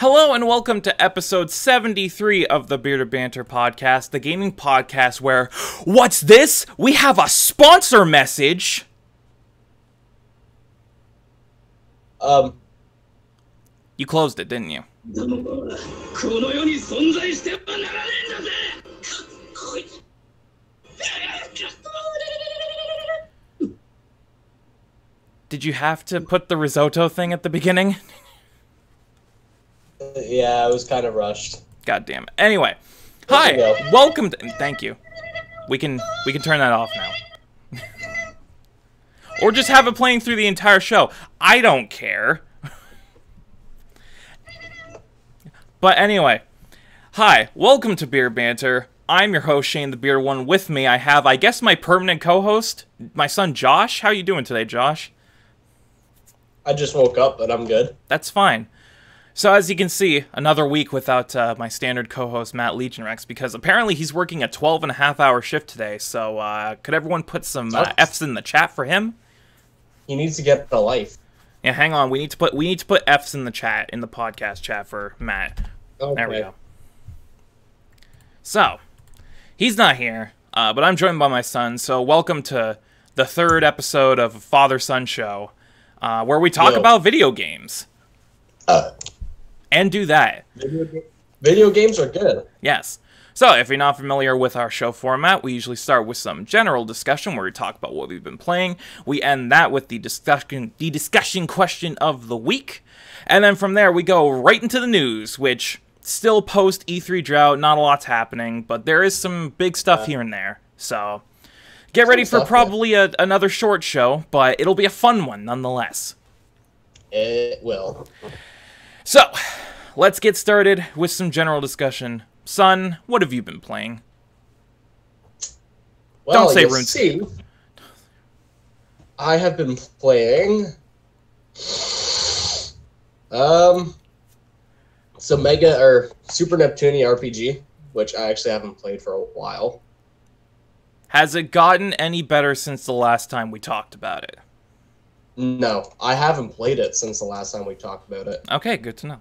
Hello and welcome to episode 73 of the Bearded Banter podcast, the gaming podcast where, what's this? We have a sponsor message! You closed it, didn't you? Did you have to put the risotto thing at the beginning? Yeah, it was kind of rushed. God damn it. Anyway, hi, welcome to... Thank you. We can turn that off now. Or just have it playing through the entire show. I don't care. But anyway, hi, welcome to Beer Banter. I'm your host, Shane the Beer One. With me, I have, I guess, my permanent co-host, my son, Josh. How you doing today, Josh? I just woke up, but I'm good. That's fine. So as you can see, another week without my standard co-host, Matt Legion Rex, because apparently he's working a 12-and-a-half-hour shift today, so could everyone put some Fs in the chat for him? He needs to get a life. Yeah, hang on. We need to put Fs in the chat, in the podcast chat for Matt. Okay. There we go. So, he's not here, but I'm joined by my son, so welcome to the third episode of Father-Son Show, where we talk about video games. And do that. Video games are good. Yes. So if you're not familiar with our show format, we usually start with some general discussion where we talk about what we've been playing. We end that with the discussion question of the week. And then from there, we go right into the news, which still post E3 drought. Not a lot's happening, but there is some big stuff here and there. So get ready for probably another short show, but it'll be a fun one nonetheless. It will. So, let's get started with some general discussion. Son, what have you been playing? Well, don't say RuneScape. I have been playing some Mega or Super Neptunia RPG, which I actually haven't played for a while. Has it gotten any better since the last time we talked about it? No, I haven't played it since the last time we talked about it. Okay, good to know.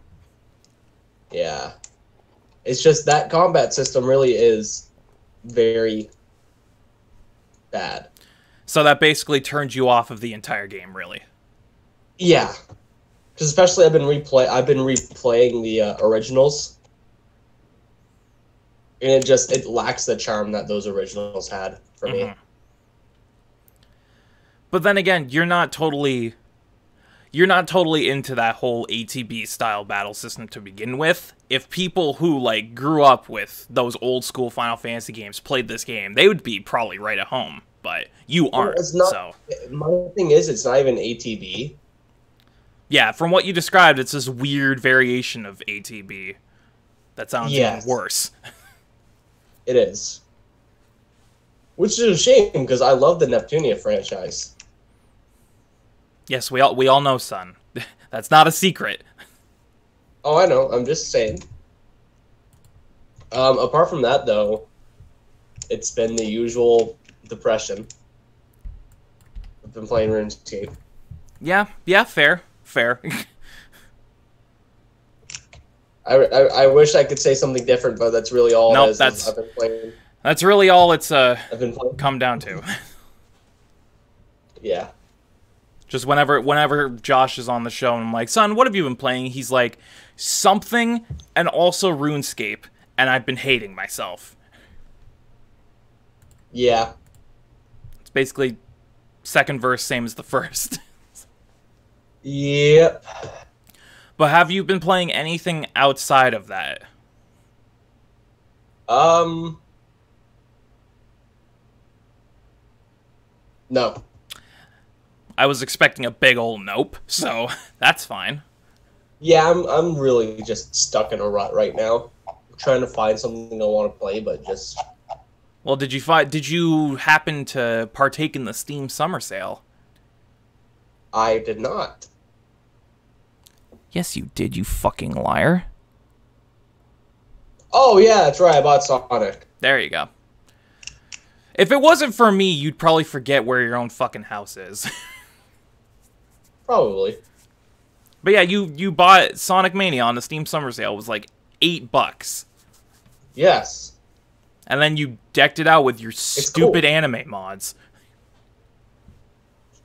Yeah. It's just that combat system really is very bad. So that basically turns you off of the entire game, really? Yeah. Because especially I've been replaying the originals. And it lacks the charm that those originals had for me. But then again, you're not totally into that whole ATB style battle system to begin with. If people who like grew up with those old school Final Fantasy games played this game, they would be probably right at home. But you aren't. It's not, so my thing is, it's not even ATB. Yeah, from what you described, it's this weird variation of ATB. That sounds even worse. It is. Which is a shame because I love the Neptunia franchise. Yes, we all know, son. That's not a secret. Oh, I know. I'm just saying. Apart from that, though, it's been the usual depression. I've been playing RuneScape. Yeah, fair. I wish I could say something different, but that's really all it is. That's... I've been playing. That's really all it's come down to. Yeah. Just whenever Josh is on the show and I'm like, son, what have you been playing? He's like, something and also RuneScape, and I've been hating myself. Yeah. It's basically second verse, same as the first. Yep. But have you been playing anything outside of that? No. I was expecting a big old nope, so that's fine. Yeah, I'm really just stuck in a rut right now. I'm trying to find something I want to play, but just... Well, did you happen to partake in the Steam Summer Sale? I did not. Yes, you did, you fucking liar. Oh, yeah, that's right, I bought Sonic. There you go. If it wasn't for me, you'd probably forget where your own fucking house is. Probably. But yeah, you bought Sonic Mania on the Steam Summer Sale. It was like $8. Yes. And then you decked it out with your stupid anime mods.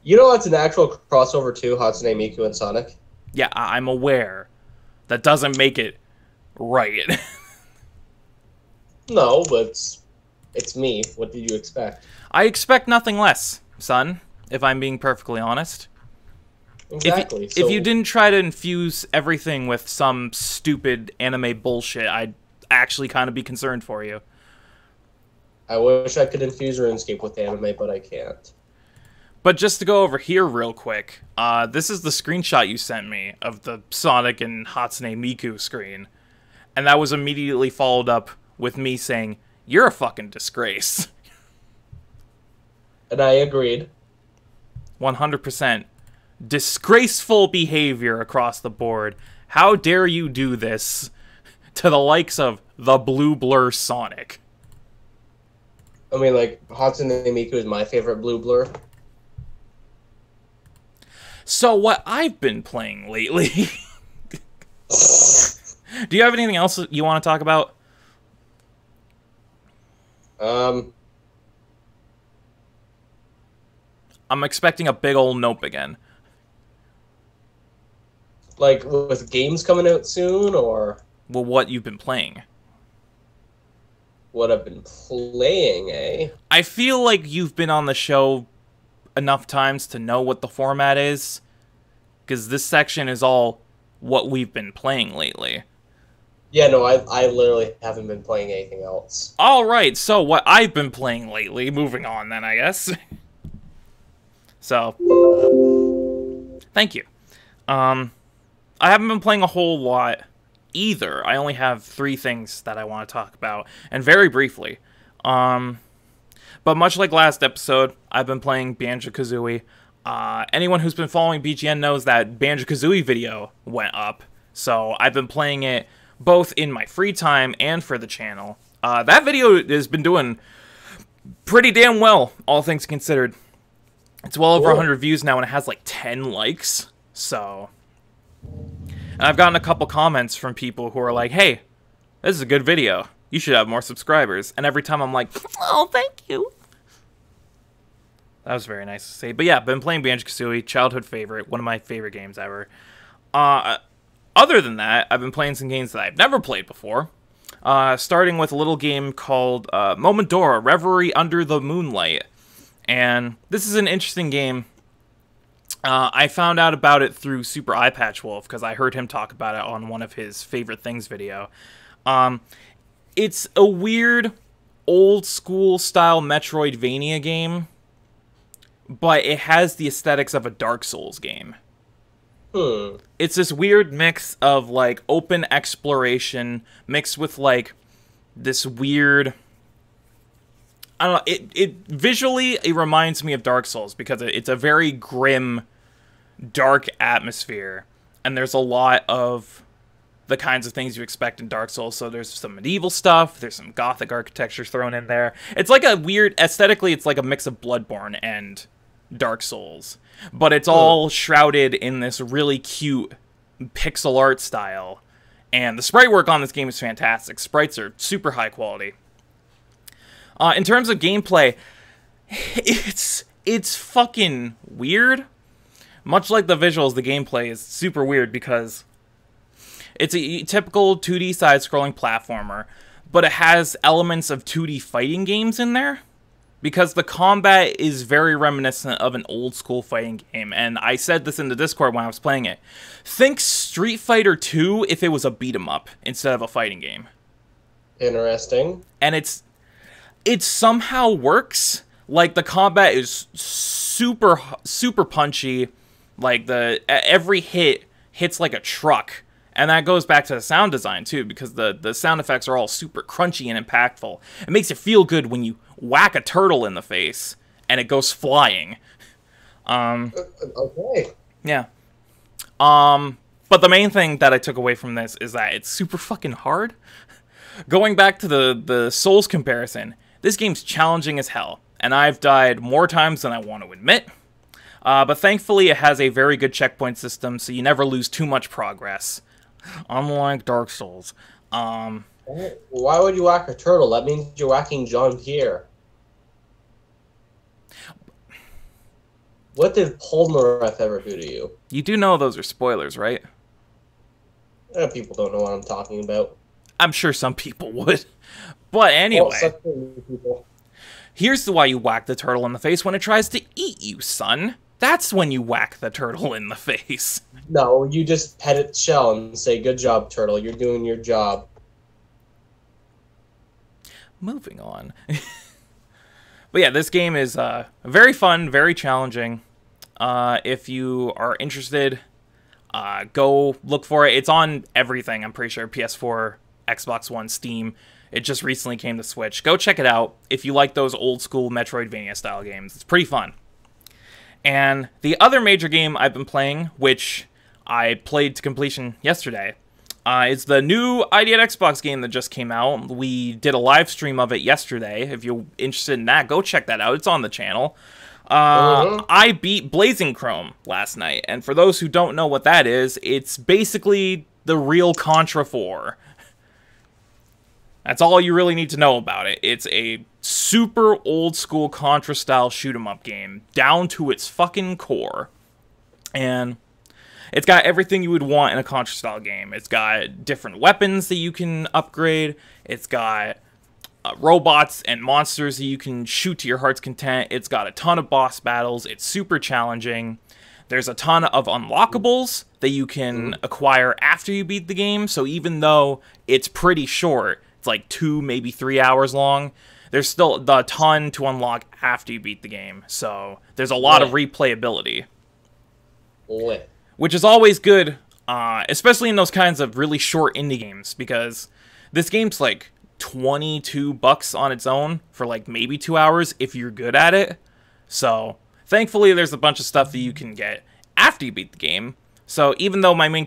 You know that's an actual crossover too, Hatsune Miku and Sonic? Yeah, I'm aware. That doesn't make it right. No, but it's me. What did you expect? I expect nothing less, son, if I'm being perfectly honest. Exactly. If you didn't try to infuse everything with some stupid anime bullshit, I'd actually kind of be concerned for you. I wish I could infuse RuneScape with anime, but I can't. But just to go over here real quick, this is the screenshot you sent me of the Sonic and Hatsune Miku screen. And that was immediately followed up with me saying, "You're a fucking disgrace." And I agreed. 100%. Disgraceful behavior across the board. How dare you do this to the likes of the Blue Blur Sonic? I mean, like, Hatsune Miku is my favorite Blue Blur. So what I've been playing lately... Do you have anything else you want to talk about? I'm expecting a big old nope again. Like, with games coming out soon, or... Well, what you've been playing. What I've been playing, eh? I feel like you've been on the show enough times to know what the format is, because this section is all what we've been playing lately. Yeah, no, I literally haven't been playing anything else. Alright, so what I've been playing lately, moving on then, I guess. So, thank you. I haven't been playing a whole lot either. I only have 3 things that I want to talk about, and very briefly. But much like last episode, I've been playing Banjo-Kazooie. Anyone who's been following BGN knows that Banjo-Kazooie video went up, so I've been playing it both in my free time and for the channel. That video has been doing pretty damn well, all things considered. It's well over 100 views now, and it has like 10 likes, so... And I've gotten a couple comments from people who are like, "Hey, this is a good video. You should have more subscribers." And every time I'm like, "Oh, thank you." That was very nice to say. But yeah, been playing Banjo-Kazooie, childhood favorite, one of my favorite games ever. Other than that, I've been playing some games that I've never played before. Starting with a little game called Momodora Reverie Under the Moonlight. And this is an interesting game. I found out about it through Super Eyepatch Wolf, because I heard him talk about it on one of his favorite things video. It's a weird, old-school style Metroidvania game, but it has the aesthetics of a Dark Souls game. It's this weird mix of, like, open exploration mixed with, like, this weird... I don't know, visually, it reminds me of Dark Souls, because it's a very grim, dark atmosphere, and there's a lot of the kinds of things you expect in Dark Souls, so there's some medieval stuff, there's some gothic architecture thrown in there. It's like a weird, aesthetically, it's like a mix of Bloodborne and Dark Souls, but it's all shrouded in this really cute pixel art style, and the sprite work on this game is fantastic. Sprites are super high quality. In terms of gameplay, it's fucking weird. Much like the visuals, the gameplay is super weird because it's a typical 2D side-scrolling platformer, but it has elements of 2D fighting games in there because the combat is very reminiscent of an old-school fighting game, and I said this in the Discord when I was playing it. Think Street Fighter 2 if it was a beat-em-up instead of a fighting game. Interesting. And it somehow works. Like, the combat is super, super punchy. Like, every hit hits like a truck. And that goes back to the sound design, too, because the sound effects are all super crunchy and impactful. It makes it feel good when you whack a turtle in the face, and it goes flying. Okay. Yeah. But the main thing that I took away from this is that it's super fucking hard. Going back to the Souls comparison... This game's challenging as hell, and I've died more times than I want to admit. But thankfully, it has a very good checkpoint system, so you never lose too much progress, unlike Dark Souls. Why would you whack a turtle? That means you're whacking John Pierre. What did Polnareff ever do to you? You do know those are spoilers, right? People don't know what I'm talking about. I'm sure some people would. But anyway, well, here's why you whack the turtle in the face when it tries to eat you, son. That's when you whack the turtle in the face. No, you just pet its shell and say, "Good job, turtle. You're doing your job." Moving on. But yeah, this game is very fun, very challenging. If you are interested, go look for it. It's on everything, I'm pretty sure. PS4, Xbox One, Steam. It just recently came to Switch. Go check it out if you like those old-school Metroidvania-style games. It's pretty fun. And the other major game I've been playing, which I played to completion yesterday, it's the new ID at Xbox game that just came out. We did a live stream of it yesterday. If you're interested in that, go check that out. It's on the channel. I beat Blazing Chrome last night. And for those who don't know what that is, it's basically the real Contra 4. That's all you really need to know about it. It's a super old-school Contra-style shoot-'em-up game, down to its fucking core. And it's got everything you would want in a Contra-style game. It's got different weapons that you can upgrade. It's got robots and monsters that you can shoot to your heart's content. It's got a ton of boss battles. It's super challenging. There's a ton of unlockables that you can acquire after you beat the game. So even though it's pretty short, it's like 2, maybe 3 hours long, there's still a ton to unlock after you beat the game. So there's a lot of replayability. Lit. Which is always good, especially in those kinds of really short indie games, because this game's like $22 on its own for like maybe 2 hours if you're good at it. So thankfully, there's a bunch of stuff that you can get after you beat the game. So even though my main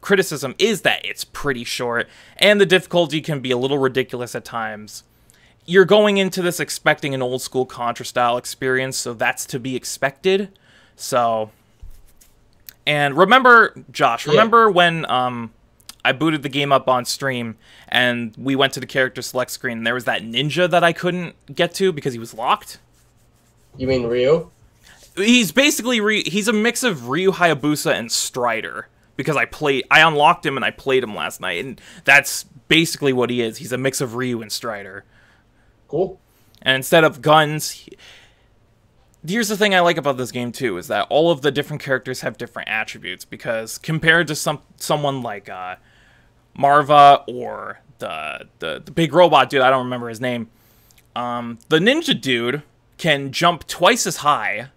criticism is that it's pretty short and the difficulty can be a little ridiculous at times, you're going into this expecting an old school Contra style experience, so that's to be expected. So. And remember, Josh, remember when I booted the game up on stream and we went to the character select screen and there was that ninja that I couldn't get to because he was locked? You mean Ryu? He's basically, he's a mix of Ryu Hayabusa and Strider, because I unlocked him and I played him last night, and that's basically what he is. He's a mix of Ryu and Strider. Cool. And instead of guns... Here's the thing I like about this game, too, is that all of the different characters have different attributes, because compared to someone like Marva or the big robot dude, I don't remember his name, the ninja dude can jump twice as high,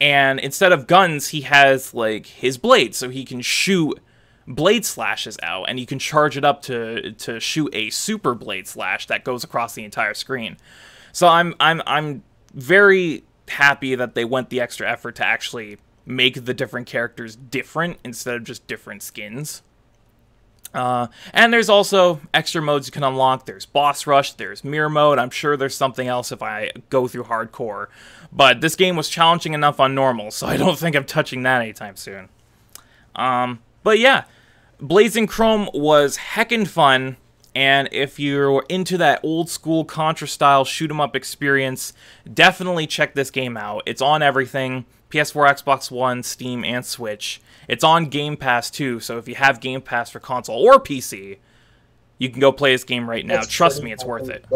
and instead of guns, he has, like, his blade, so he can shoot blade slashes out, and you can charge it up to shoot a super blade slash that goes across the entire screen. So I'm very... happy that they went the extra effort to actually make the different characters different instead of just different skins. And there's also extra modes you can unlock. There's boss rush, there's mirror mode. I'm sure there's something else if I go through hardcore, but this game was challenging enough on normal, so I don't think I'm touching that anytime soon. But yeah, Blazing Chrome was heckin' fun. And if you're into that old-school Contra-style shoot-'em-up experience, definitely check this game out. It's on everything, PS4, Xbox One, Steam, and Switch. It's on Game Pass, too, so if you have Game Pass for console or PC, you can go play this game right now. Trust me, it's worth it.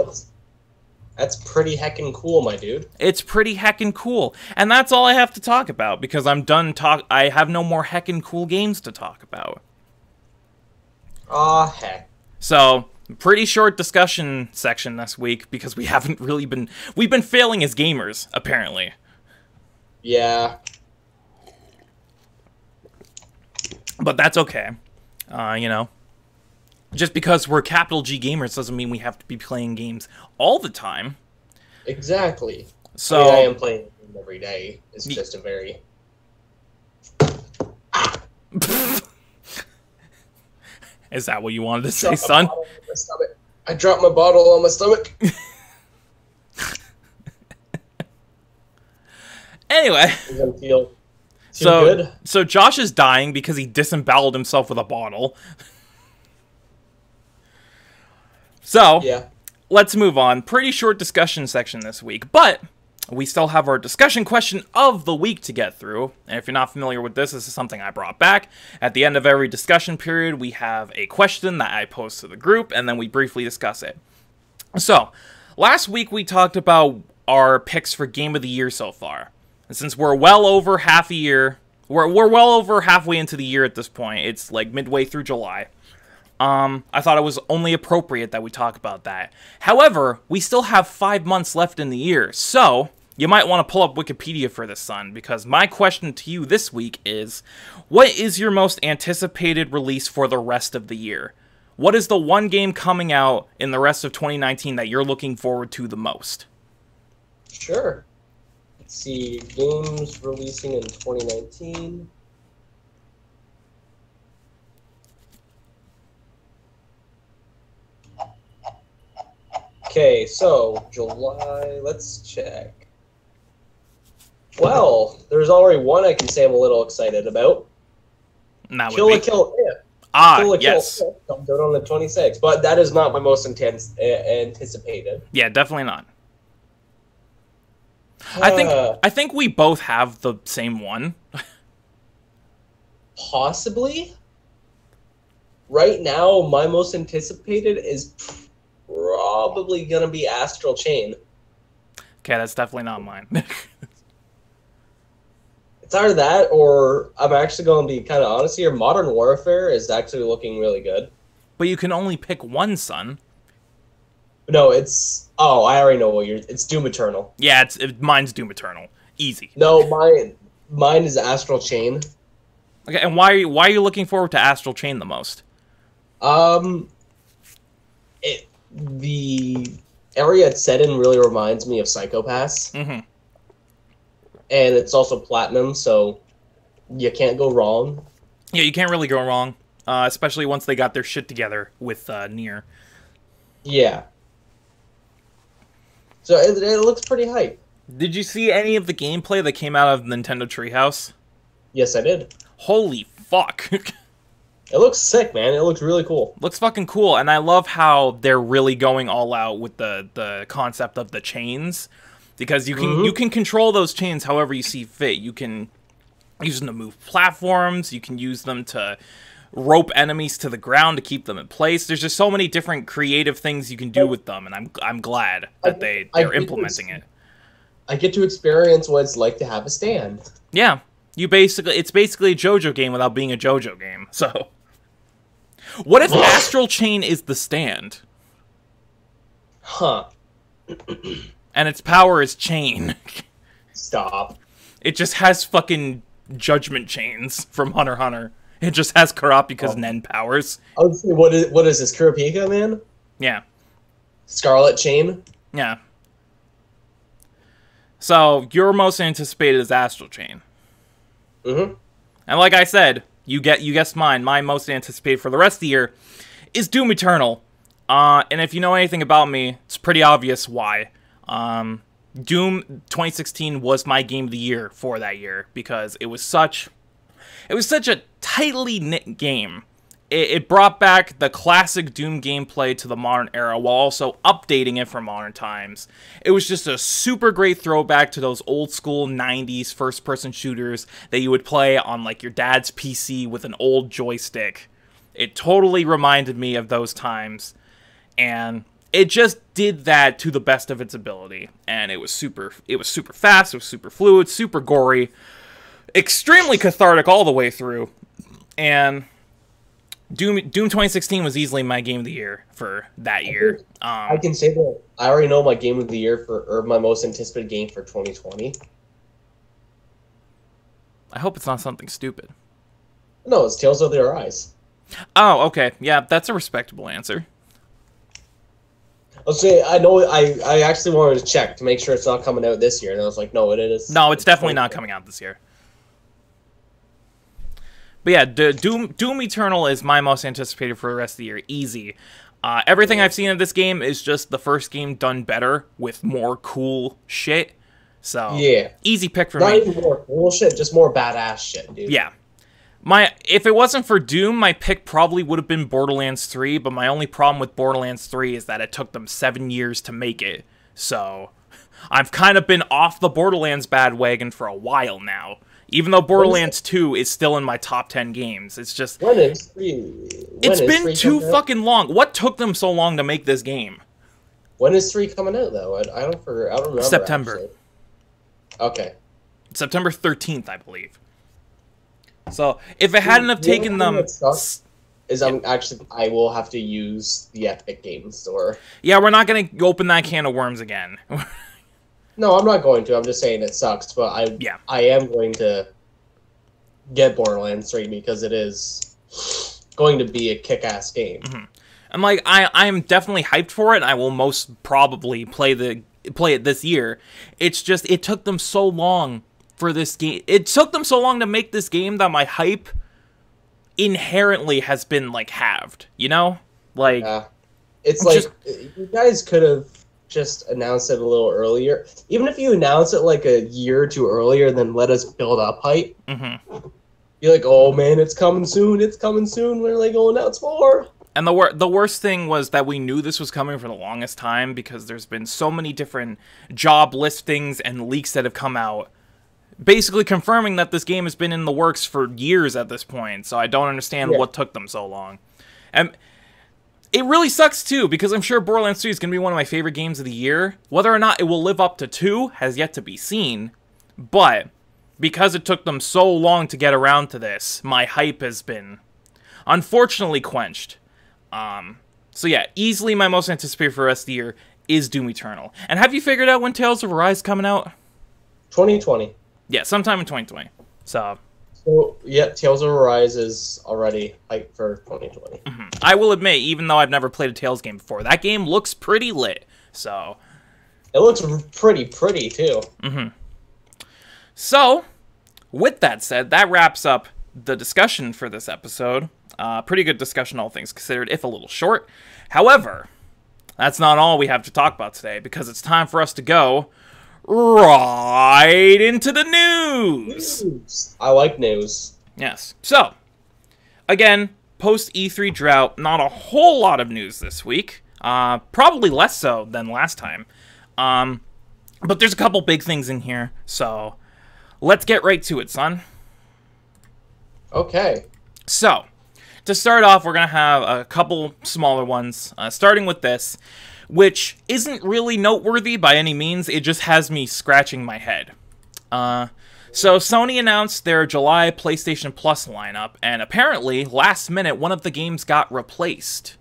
That's pretty heckin' cool, my dude. It's pretty heckin' cool. And that's all I have to talk about, because I'm done I have no more heckin' cool games to talk about. Aw, heck. So, pretty short discussion section this week, because we haven't really been... We've been failing as gamers, apparently. Yeah. But that's okay. You know. Just because we're capital G gamers doesn't mean we have to be playing games all the time. Exactly. So I mean, I am playing a game every day. It's just a very... Is that what you wanted to say, son? I dropped my bottle on my stomach. Anyway. So Josh is dying because he disemboweled himself with a bottle. So, yeah. Let's move on. Pretty short discussion section this week, but we still have our discussion question of the week to get through. And if you're not familiar with this, this is something I brought back. At the end of every discussion period, we have a question that I post to the group, and then we briefly discuss it. So, last week we talked about our picks for Game of the Year so far. And since we're well over half a year, we're well over halfway into the year at this point. It's like midway through July. I thought it was only appropriate that we talk about that. However, we still have 5 months left in the year, so you might want to pull up Wikipedia for this, son, because my question to you this week is, what is your most anticipated release for the rest of the year? What is the one game coming out in the rest of 2019 that you're looking forward to the most? Sure. Let's see, games releasing in 2019... Okay, so, July, let's check. Well, there's already one I can say I'm a little excited about. Kill a Kill Hip. Ah, yes. Kill a Kill Hip comes out on the 26th, but that is not my most anticipated. Yeah, definitely not. I think we both have the same one. Possibly. Right now, my most anticipated is... probably gonna be Astral Chain. Okay, that's definitely not mine. It's either that, or I'm actually gonna be kind of honest here. Modern Warfare is actually looking really good. But you can only pick one, son. No, it's I already know what you're. It's Doom Eternal. Yeah, mine's Doom Eternal. Easy. No, mine is Astral Chain. Okay, and why are you looking forward to Astral Chain the most? The area it's set in really reminds me of Psycho Pass. Mm-hmm. And it's also platinum, so you can't go wrong. Yeah, you can't really go wrong, especially once they got their shit together with Nier. Yeah. So it looks pretty hype. Did you see any of the gameplay that came out of Nintendo Treehouse? Yes, I did. Holy fuck. It looks sick, man. It looks really cool. Looks fucking cool, and I love how they're really going all out with the concept of the chains, because you can mm-hmm. you can control those chains however you see fit. You can use them to move platforms. You can use them to rope enemies to the ground to keep them in place. There's just so many different creative things you can do with them, and I'm glad that they're implementing it. I get to experience what it's like to have a stand. Yeah. It's basically a JoJo game without being a JoJo game. So, what if Astral Chain is the stand? Huh. And its power is chain. Stop. It just has fucking judgment chains from Hunter x Hunter. It just has Kurapika's Nen powers. I would say, what is this, Kurapika, man? Yeah. Scarlet Chain? Yeah. So, your most anticipated is Astral Chain. Mm-hmm. And like I said, you guessed mine. My most anticipated for the rest of the year is Doom Eternal. And if you know anything about me, it's pretty obvious why. Doom 2016 was my game of the year for that year because it was such a tightly knit game. It brought back the classic Doom gameplay to the modern era while also updating it for modern times. It was just a super great throwback to those old school 90s first-person shooters that you would play on like your dad's PC with an old joystick. It totally reminded me of those times, and it just did that to the best of its ability. And it was super fast, it was super fluid, super gory, extremely cathartic all the way through, and Doom 2016 was easily my game of the year for that year. I can say that I already know my game of the year or my most anticipated game for 2020. I hope it's not something stupid. No, it's Tales of Arise. Oh, okay. Yeah, that's a respectable answer. I'll say I know I actually wanted to check to make sure it's not coming out this year, and I was like, no, it is. No, it's definitely not coming out this year. But yeah, Doom Eternal is my most anticipated for the rest of the year. Easy. Everything I've seen of this game is just the first game done better with more cool shit. So yeah, easy pick for me. Not even more cool shit, just more badass shit, dude. Yeah. If it wasn't for Doom, my pick probably would have been Borderlands 3, but my only problem with Borderlands 3 is that it took them 7 years to make it. So I've kind of been off the Borderlands bandwagon for a while now. Even though Borderlands 2 is still in my top 10 games. It's just... It's been too fucking long. What took them so long to make this game? When is 3 coming out, though? I don't remember. September. Actually. Okay. September 13th, I believe. So if it hadn't have taken them, I will have to use the Epic Games Store. Yeah, we're not gonna open that can of worms again. No, I'm not going to. I'm just saying it sucks, but I am going to get Borderlands 3 because it is going to be a kick-ass game. Mm-hmm. I'm like, I'm definitely hyped for it. I will most probably play it this year. It's just it took them so long. For this game, it took them so long to make this game that my hype inherently has been like halved, you know? Like, yeah. It's like just... you guys could have just announced it a little earlier, even if you announce it like a year or two earlier, then let us build up hype. Mm-hmm. You're like, oh man, it's coming soon, it's coming soon. What are they going out for? And the worst thing was that we knew this was coming for the longest time because there's been so many different job listings and leaks that have come out. Basically confirming that this game has been in the works for years at this point, so I don't understand what took them so long. And it really sucks, too, because I'm sure Borderlands 3 is going to be one of my favorite games of the year. Whether or not it will live up to 2 has yet to be seen, but because it took them so long to get around to this, my hype has been, unfortunately, quenched. So yeah, easily my most anticipated for the rest of the year is Doom Eternal. And have you figured out when Tales of Arise is coming out? 2020. Yeah, sometime in 2020. So yeah, Tales of Arise is already hyped for 2020. Mm-hmm. I will admit, even though I've never played a Tales game before, that game looks pretty lit. So it looks pretty too. Mm-hmm. So, with that said, that wraps up the discussion for this episode. Pretty good discussion, all things considered, if a little short. However, that's not all we have to talk about today, because it's time for us to go right into the news. I like news. Yes. So, again, post E3 drought, not a whole lot of news this week. Probably less so than last time. But there's a couple big things in here, so let's get right to it, son. Okay. So, to start off, we're going to have a couple smaller ones, starting with this, which isn't really noteworthy by any means. It just has me scratching my head. So Sony announced their July PlayStation Plus lineup, and apparently, last minute, one of the games got replaced.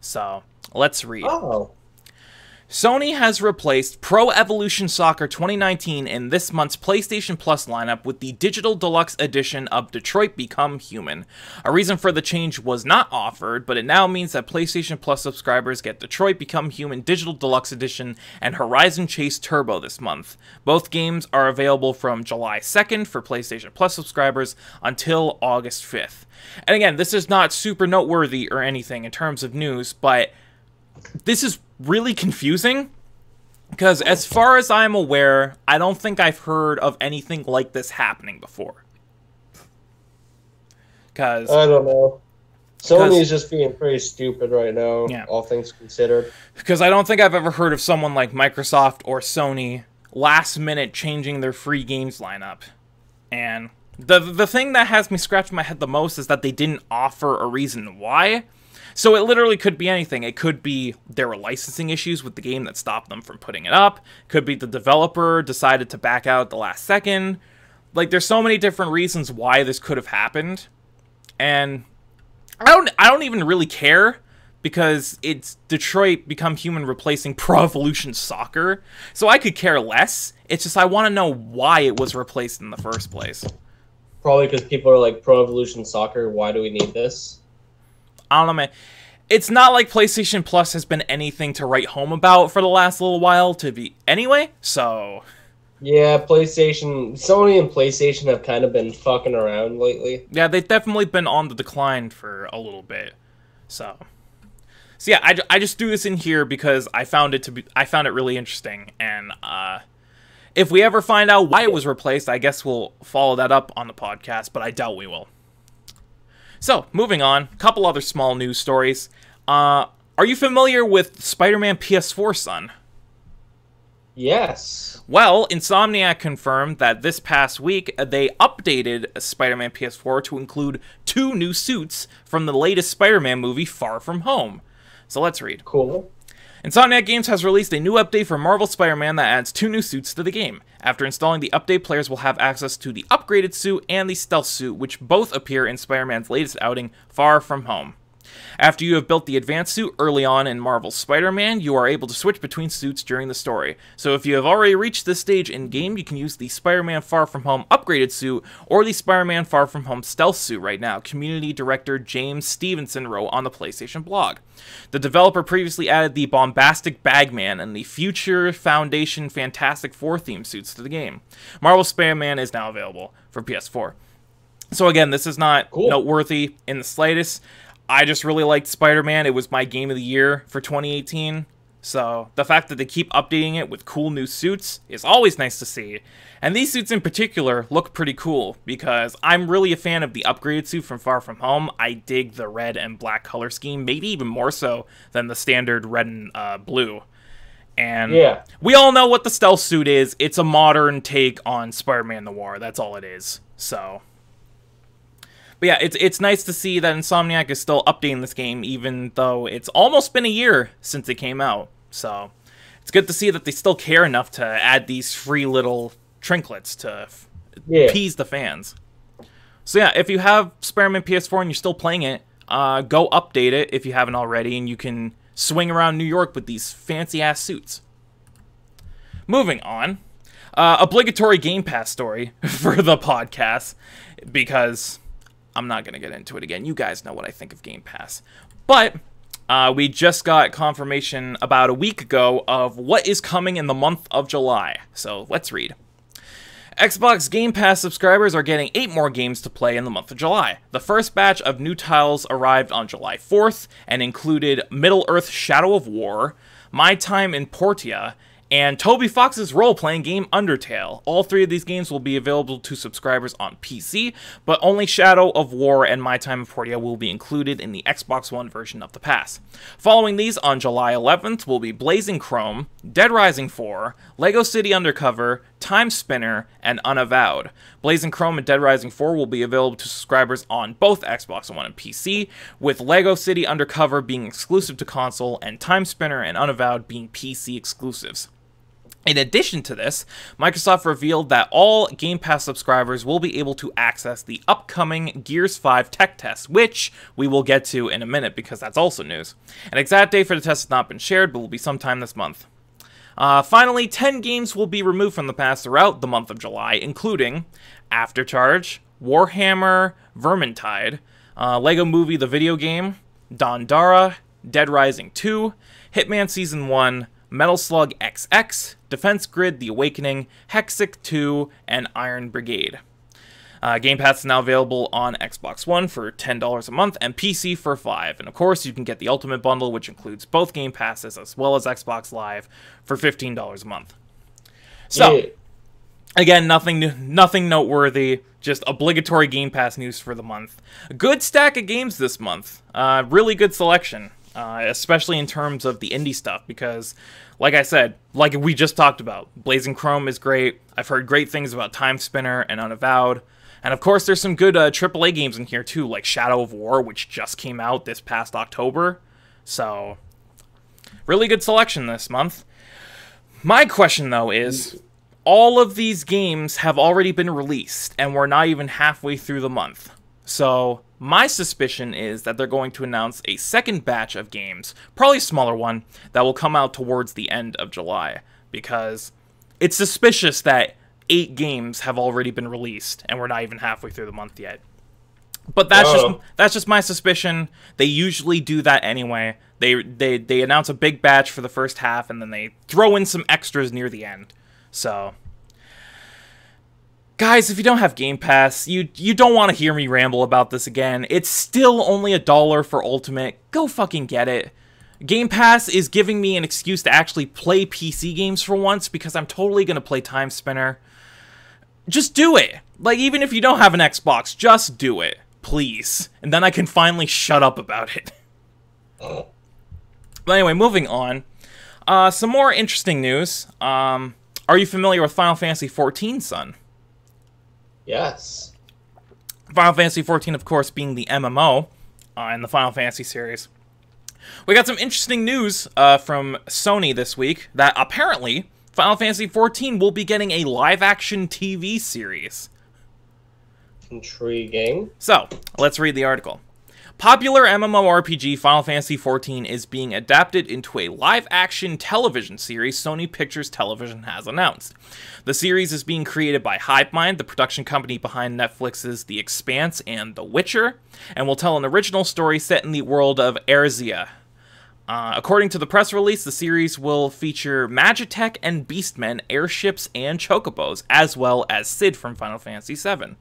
So, let's read. Oh. Sony has replaced Pro Evolution Soccer 2019 in this month's PlayStation Plus lineup with the Digital Deluxe Edition of Detroit Become Human. A reason for the change was not offered, but it now means that PlayStation Plus subscribers get Detroit Become Human Digital Deluxe Edition and Horizon Chase Turbo this month. Both games are available from July 2nd for PlayStation Plus subscribers until August 5th. And again, this is not super noteworthy or anything in terms of news, but this is really confusing, because as far as I'm aware, I don't think I've heard of anything like this happening before. Because I don't know. Sony's just being pretty stupid right now, all things considered. Because I don't think I've ever heard of someone like Microsoft or Sony last minute changing their free games lineup. And the thing that has me scratch my head the most is that they didn't offer a reason why. So it literally could be anything. It could be there were licensing issues with the game that stopped them from putting it up. It could be the developer decided to back out at the last second. Like, there's so many different reasons why this could have happened. And I don't even really care, because it's Detroit Become Human replacing Pro Evolution Soccer. So I could care less. It's just I want to know why it was replaced in the first place. Probably because people are like, Pro Evolution Soccer, why do we need this? I don't know, man. It's not like PlayStation Plus has been anything to write home about for the last little while to be anyway, so... Yeah, Sony and PlayStation have kind of been fucking around lately. Yeah, they've definitely been on the decline for a little bit, so... So yeah, I just threw this in here because I found it really interesting, and If we ever find out why it was replaced, I guess we'll follow that up on the podcast, but I doubt we will. So, moving on, a couple other small news stories. Are you familiar with Spider-Man PS4, son? Yes. Well, Insomniac confirmed that this past week, they updated Spider-Man PS4 to include 2 new suits from the latest Spider-Man movie, Far From Home. So let's read. Cool. Insomniac Games has released a new update for Marvel Spider-Man that adds 2 new suits to the game. After installing the update, players will have access to the upgraded suit and the stealth suit, which both appear in Spider-Man's latest outing, Far From Home. After you have built the advanced suit early on in Marvel's Spider-Man, you are able to switch between suits during the story. So if you have already reached this stage in-game, you can use the Spider-Man Far From Home upgraded suit or the Spider-Man Far From Home stealth suit right now, community director James Stevenson wrote on the PlayStation blog. The developer previously added the bombastic Bagman and the Future Foundation Fantastic Four theme suits to the game. Marvel's Spider-Man is now available for PS4. So again, this is not noteworthy in the slightest. I just really liked Spider-Man. It was my game of the year for 2018. So the fact that they keep updating it with cool new suits is always nice to see. And these suits in particular look pretty cool because I'm really a fan of the upgraded suit from Far From Home. I dig the red and black color scheme, maybe even more so than the standard red and blue. And yeah, we all know what the stealth suit is. It's a modern take on Spider-Man Noir. That's all it is. So... but yeah, it's nice to see that Insomniac is still updating this game, even though it's almost been a year since it came out. So it's good to see that they still care enough to add these free little trinkets to appease the fans. So yeah, if you have Spider-Man PS4 and you're still playing it, go update it if you haven't already, and you can swing around New York with these fancy-ass suits. Moving on. Obligatory Game Pass story for the podcast, because... I'm not going to get into it again. You guys know what I think of Game Pass. But we just got confirmation about a week ago of what is coming in the month of July. So let's read. Xbox Game Pass subscribers are getting 8 more games to play in the month of July. The first batch of new titles arrived on July 4th and included Middle-earth Shadow of War, My Time in Portia, and Toby Fox's role-playing game Undertale. All 3 of these games will be available to subscribers on PC, but only Shadow of War and My Time in Portia will be included in the Xbox One version of the pass. Following these on July 11th will be Blazing Chrome, Dead Rising 4, Lego City Undercover, Time Spinner, and Unavowed. Blazing Chrome and Dead Rising 4 will be available to subscribers on both Xbox One and PC, with Lego City Undercover being exclusive to console, and Time Spinner and Unavowed being PC exclusives. In addition to this, Microsoft revealed that all Game Pass subscribers will be able to access the upcoming Gears 5 tech test, which we will get to in a minute because that's also news. An exact date for the test has not been shared, but will be sometime this month. Finally, 10 games will be removed from the pass throughout the month of July, including Aftercharge, Warhammer, Vermintide, Lego Movie the Video Game, Dondara, Dead Rising 2, Hitman Season 1, Metal Slug XX, Defense Grid The Awakening, Hexic 2, and Iron Brigade. Game Pass is now available on Xbox One for $10 a month and PC for $5. And of course, you can get the Ultimate Bundle, which includes both Game Passes as well as Xbox Live for $15 a month. So, again, nothing noteworthy, just obligatory Game Pass news for the month. A good stack of games this month. Really good selection. Especially in terms of the indie stuff, because, like I said, like we just talked about, Blazing Chrome is great. I've heard great things about Time Spinner and Unavowed. And, of course, there's some good AAA games in here, too, like Shadow of War, which just came out this past October. So, really good selection this month. My question, though, is all of these games have already been released, and we're not even halfway through the month. So... my suspicion is that they're going to announce a second batch of games, probably a smaller one, that will come out towards the end of July, because it's suspicious that 8 games have already been released, and we're not even halfway through the month yet. But that's just my suspicion. They usually do that anyway. They announce a big batch for the first half, and then they throw in some extras near the end. So... guys, if you don't have Game Pass, you don't want to hear me ramble about this again. It's still only $1 for Ultimate. Go fucking get it. Game Pass is giving me an excuse to actually play PC games for once, because I'm totally going to play Time Spinner. Just do it. Like, even if you don't have an Xbox, just do it. Please. And then I can finally shut up about it. But anyway, moving on. Some more interesting news. Are you familiar with Final Fantasy XIV, son? Yes. Final Fantasy XIV, of course, being the MMO in the Final Fantasy series. We got some interesting news from Sony this week that apparently Final Fantasy XIV will be getting a live-action TV series. Intriguing. So, let's read the article. Popular MMORPG Final Fantasy XIV is being adapted into a live-action television series Sony Pictures Television has announced. The series is being created by HiveMind, the production company behind Netflix's The Expanse and The Witcher, and will tell an original story set in the world of Erzea. According to the press release, the series will feature Magitek and Beastmen, airships, and chocobos, as well as Cid from Final Fantasy VII.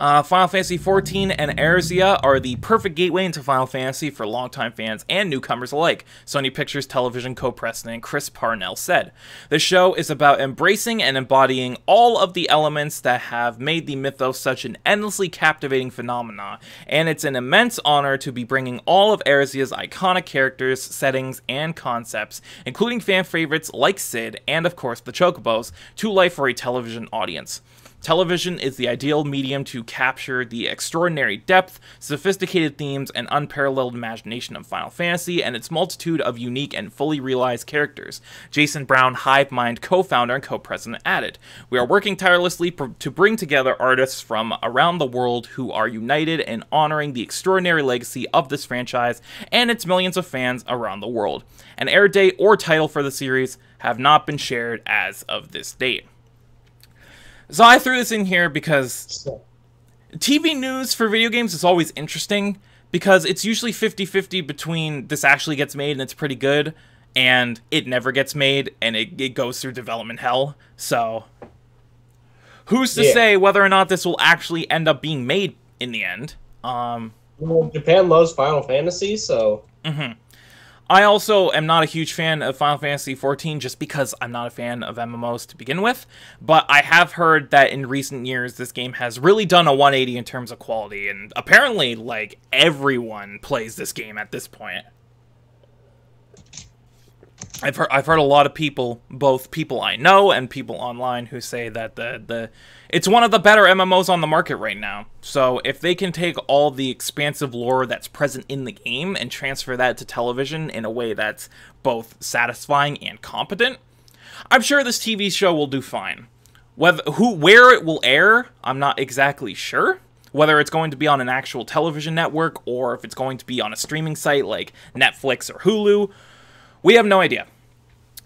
Final Fantasy XIV and Erzea are the perfect gateway into Final Fantasy for longtime fans and newcomers alike, Sony Pictures Television co-president Chris Parnell said. The show is about embracing and embodying all of the elements that have made the mythos such an endlessly captivating phenomenon, and it's an immense honor to be bringing all of Erzea's iconic characters, settings, and concepts, including fan favorites like Cid and, of course, the Chocobos, to life for a television audience. Television is the ideal medium to capture the extraordinary depth, sophisticated themes, and unparalleled imagination of Final Fantasy and its multitude of unique and fully realized characters, Jason Brown, HiveMind co-founder and co-president, added. We are working tirelessly to bring together artists from around the world who are united in honoring the extraordinary legacy of this franchise and its millions of fans around the world. An air date or title for the series have not been shared as of this date. So I threw this in here because TV news for video games is always interesting, because it's usually 50-50 between this actually gets made and it's pretty good, and it never gets made, and it goes through development hell. So who's to say whether or not this will actually end up being made in the end? Well, Japan loves Final Fantasy, so... I also am not a huge fan of Final Fantasy XIV just because I'm not a fan of MMOs to begin with, but I have heard that in recent years this game has really done a 180 in terms of quality, and apparently, like, everyone plays this game at this point. I've heard a lot of people, both people I know and people online, who say that it's one of the better MMOs on the market right now. So if they can take all the expansive lore that's present in the game and transfer that to television in a way that's both satisfying and competent, I'm sure this TV show will do fine. Where it will air, I'm not exactly sure. Whether it's going to be on an actual television network or if it's going to be on a streaming site like Netflix or Hulu, we have no idea.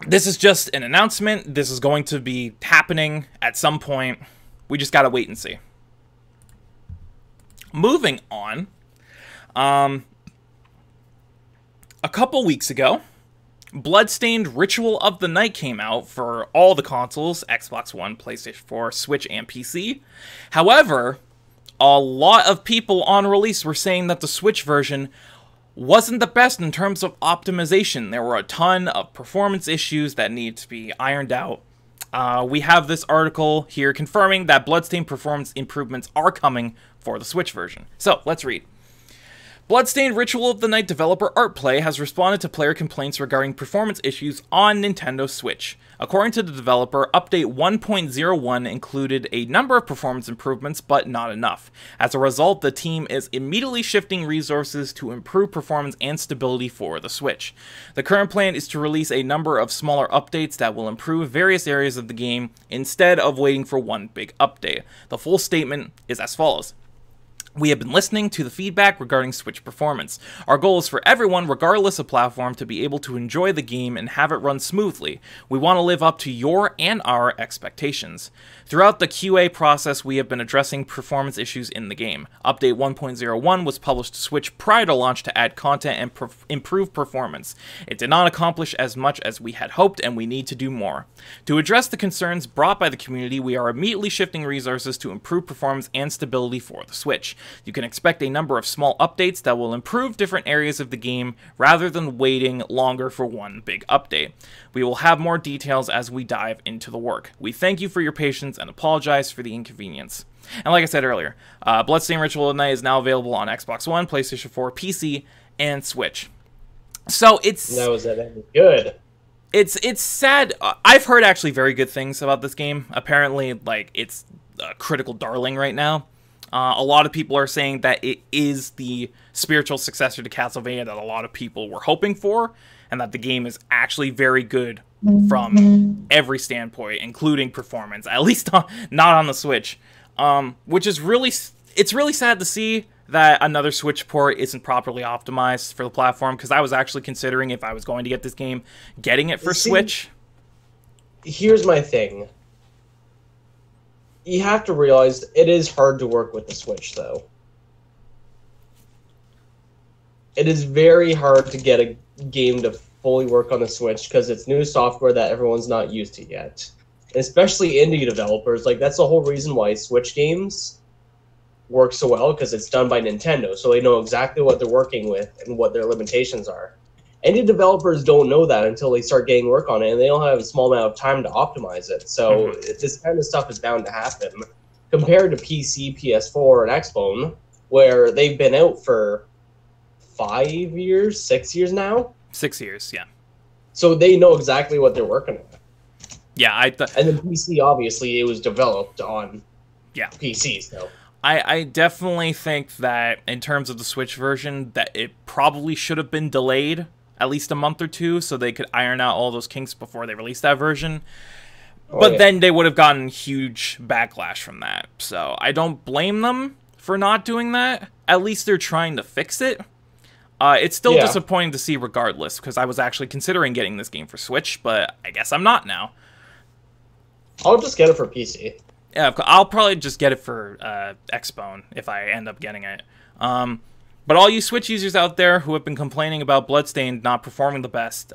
This is just an announcement. This is going to be happening at some point. We just gotta wait and see. Moving on. A couple weeks ago, Bloodstained Ritual of the Night came out for all the consoles, Xbox One, PlayStation 4, Switch, and PC. However, a lot of people on release were saying that the Switch version wasn't the best in terms of optimization. There were a ton of performance issues that need to be ironed out. We have this article here confirming that Bloodstained performance improvements are coming for the Switch version. So, let's read. Bloodstained Ritual of the Night developer ArtPlay has responded to player complaints regarding performance issues on Nintendo Switch. According to the developer, update 1.01 included a number of performance improvements, but not enough. As a result, the team is immediately shifting resources to improve performance and stability for the Switch. The current plan is to release a number of smaller updates that will improve various areas of the game instead of waiting for one big update. The full statement is as follows. We have been listening to the feedback regarding Switch performance. Our goal is for everyone, regardless of platform, to be able to enjoy the game and have it run smoothly. We want to live up to your and our expectations. Throughout the QA process, we have been addressing performance issues in the game. Update 1.01 was published to Switch prior to launch to add content and improve performance. It did not accomplish as much as we had hoped, and we need to do more. To address the concerns brought by the community, we are immediately shifting resources to improve performance and stability for the Switch. You can expect a number of small updates that will improve different areas of the game rather than waiting longer for one big update. We will have more details as we dive into the work. We thank you for your patience and apologize for the inconvenience. And like I said earlier, Bloodstained Ritual of the Night is now available on Xbox One, PlayStation 4, PC, and Switch. So it's... No, is that any good? It's sad. I've heard actually very good things about this game. Apparently, like, it's a critical darling right now. A lot of people are saying that it is the spiritual successor to Castlevania that a lot of people were hoping for, and that the game is actually very good from every standpoint, including performance, at least not on the Switch. Which is really... It's really sad to see that another Switch port isn't properly optimized for the platform, because I was actually considering, if I was going to get this game, getting it for Switch. Here's my thing. You have to realize it is hard to work with the Switch, though. It is very hard to get a game to fully work on the Switch, because it's new software that everyone's not used to yet. Especially indie developers. Like, that's the whole reason why Switch games work so well, because it's done by Nintendo, so they know exactly what they're working with and what their limitations are. Indie developers don't know that until they start getting work on it, and they don't have a small amount of time to optimize it, so this kind of stuff is bound to happen. Compared to PC, PS4, and Xbox, where they've been out for 5 years, 6 years now? 6 years, yeah. So they know exactly what they're working on. Yeah, and then PC, obviously, it was developed on PCs, though. I definitely think that in terms of the Switch version, that it probably should have been delayed at least a month or two so they could iron out all those kinks before they released that version. But then they would have gotten huge backlash from that. So I don't blame them for not doing that. At least they're trying to fix it. It's still disappointing to see regardless, because I was actually considering getting this game for Switch, but I guess I'm not now. I'll just get it for PC. Yeah, I'll probably just get it for Xbone if I end up getting it. But all you Switch users out there who have been complaining about Bloodstained not performing the best,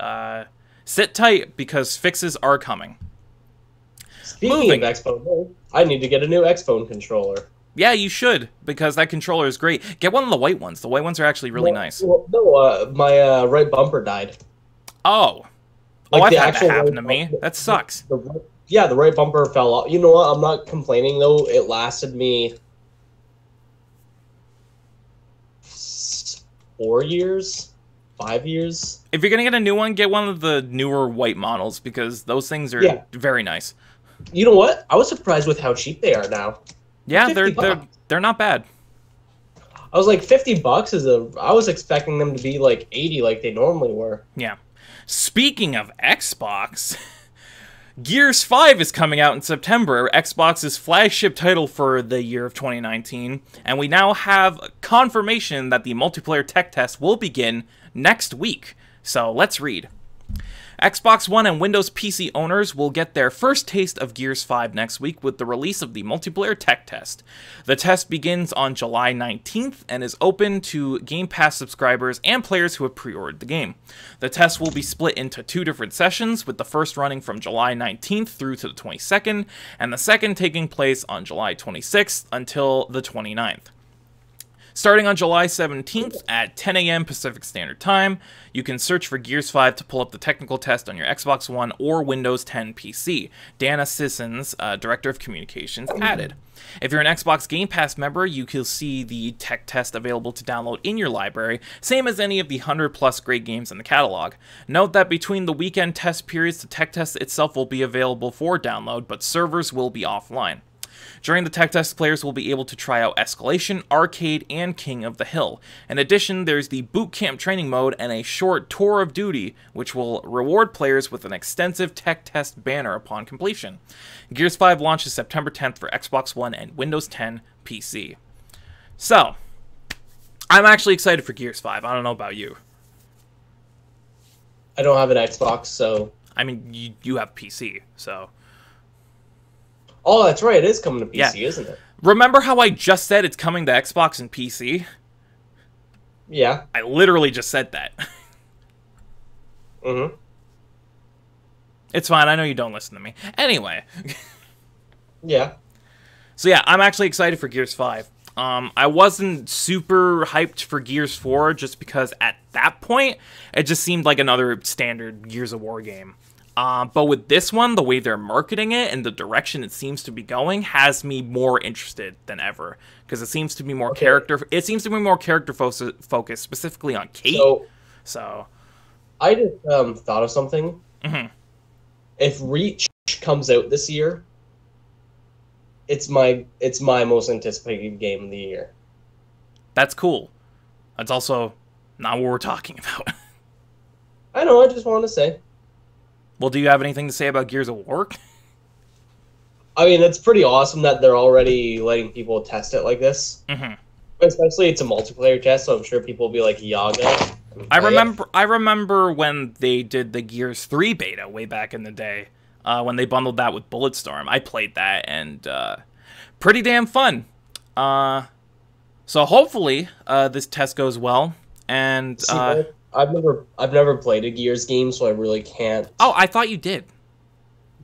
sit tight, because fixes are coming. Speaking of Xbone, I need to get a new Xbone controller. Yeah, you should, because that controller is great. Get one of the white ones. The white ones are actually really nice. Well, no, my right bumper died. Oh. Like, oh, I've had that happen to me. That sucks. Yeah, the right bumper fell off. You know what? I'm not complaining, though. It lasted me 4 years, 5 years. If you're going to get a new one, get one of the newer white models, because those things are very nice. You know what? I was surprised with how cheap they are now. Yeah, they're not bad. I was like, 50 bucks is a... I was expecting them to be like 80 like they normally were. Yeah. Speaking of Xbox... Gears 5 is coming out in September, Xbox's flagship title for the year of 2019, and we now have confirmation that the multiplayer tech test will begin next week. So let's read. Xbox One and Windows PC owners will get their first taste of Gears 5 next week with the release of the multiplayer tech test. The test begins on July 19th and is open to Game Pass subscribers and players who have pre-ordered the game. The test will be split into two different sessions, with the first running from July 19th through to the 22nd, and the second taking place on July 26th until the 29th. Starting on July 17th at 10 a.m. Pacific Standard Time, you can search for Gears 5 to pull up the technical test on your Xbox One or Windows 10 PC, Dana Sissons, Director of Communications, added. If you're an Xbox Game Pass member, you can see the tech test available to download in your library, same as any of the 100-plus great games in the catalog. Note that between the weekend test periods, the tech test itself will be available for download, but servers will be offline. During the tech test, players will be able to try out Escalation, Arcade, and King of the Hill. In addition, there's the Boot Camp training mode and a short Tour of Duty, which will reward players with an extensive tech test banner upon completion. Gears 5 launches September 10th for Xbox One and Windows 10 PC. So, I'm actually excited for Gears 5. I don't know about you. I don't have an Xbox, so... I mean, you have PC, so... Oh, that's right. It is coming to PC, isn't it? Remember how I just said it's coming to Xbox and PC? Yeah. I literally just said that. Mm-hmm. It's fine. I know you don't listen to me. Anyway. Yeah. So, yeah, I'm actually excited for Gears 5. I wasn't super hyped for Gears 4 just because at that point, it just seemed like another standard Gears of War game. But with this one, the way they're marketing it and the direction it seems to be going has me more interested than ever, because it seems to be more character focused, specifically on Kate. So I just thought of something. Mm-hmm. If Reach comes out this year, it's my most anticipated game of the year. That's cool. That's also not what we're talking about. I know. I just wanted to say. Well, do you have anything to say about Gears of War? I mean, it's pretty awesome that they're already letting people test it like this. Mm-hmm. Especially it's a multiplayer test, so I'm sure people will be like, Yaga. I remember when they did the Gears 3 beta way back in the day, when they bundled that with Bulletstorm. I played that, and pretty damn fun. So hopefully this test goes well, and... I've never played a Gears game, so I really can't. Oh, I thought you did.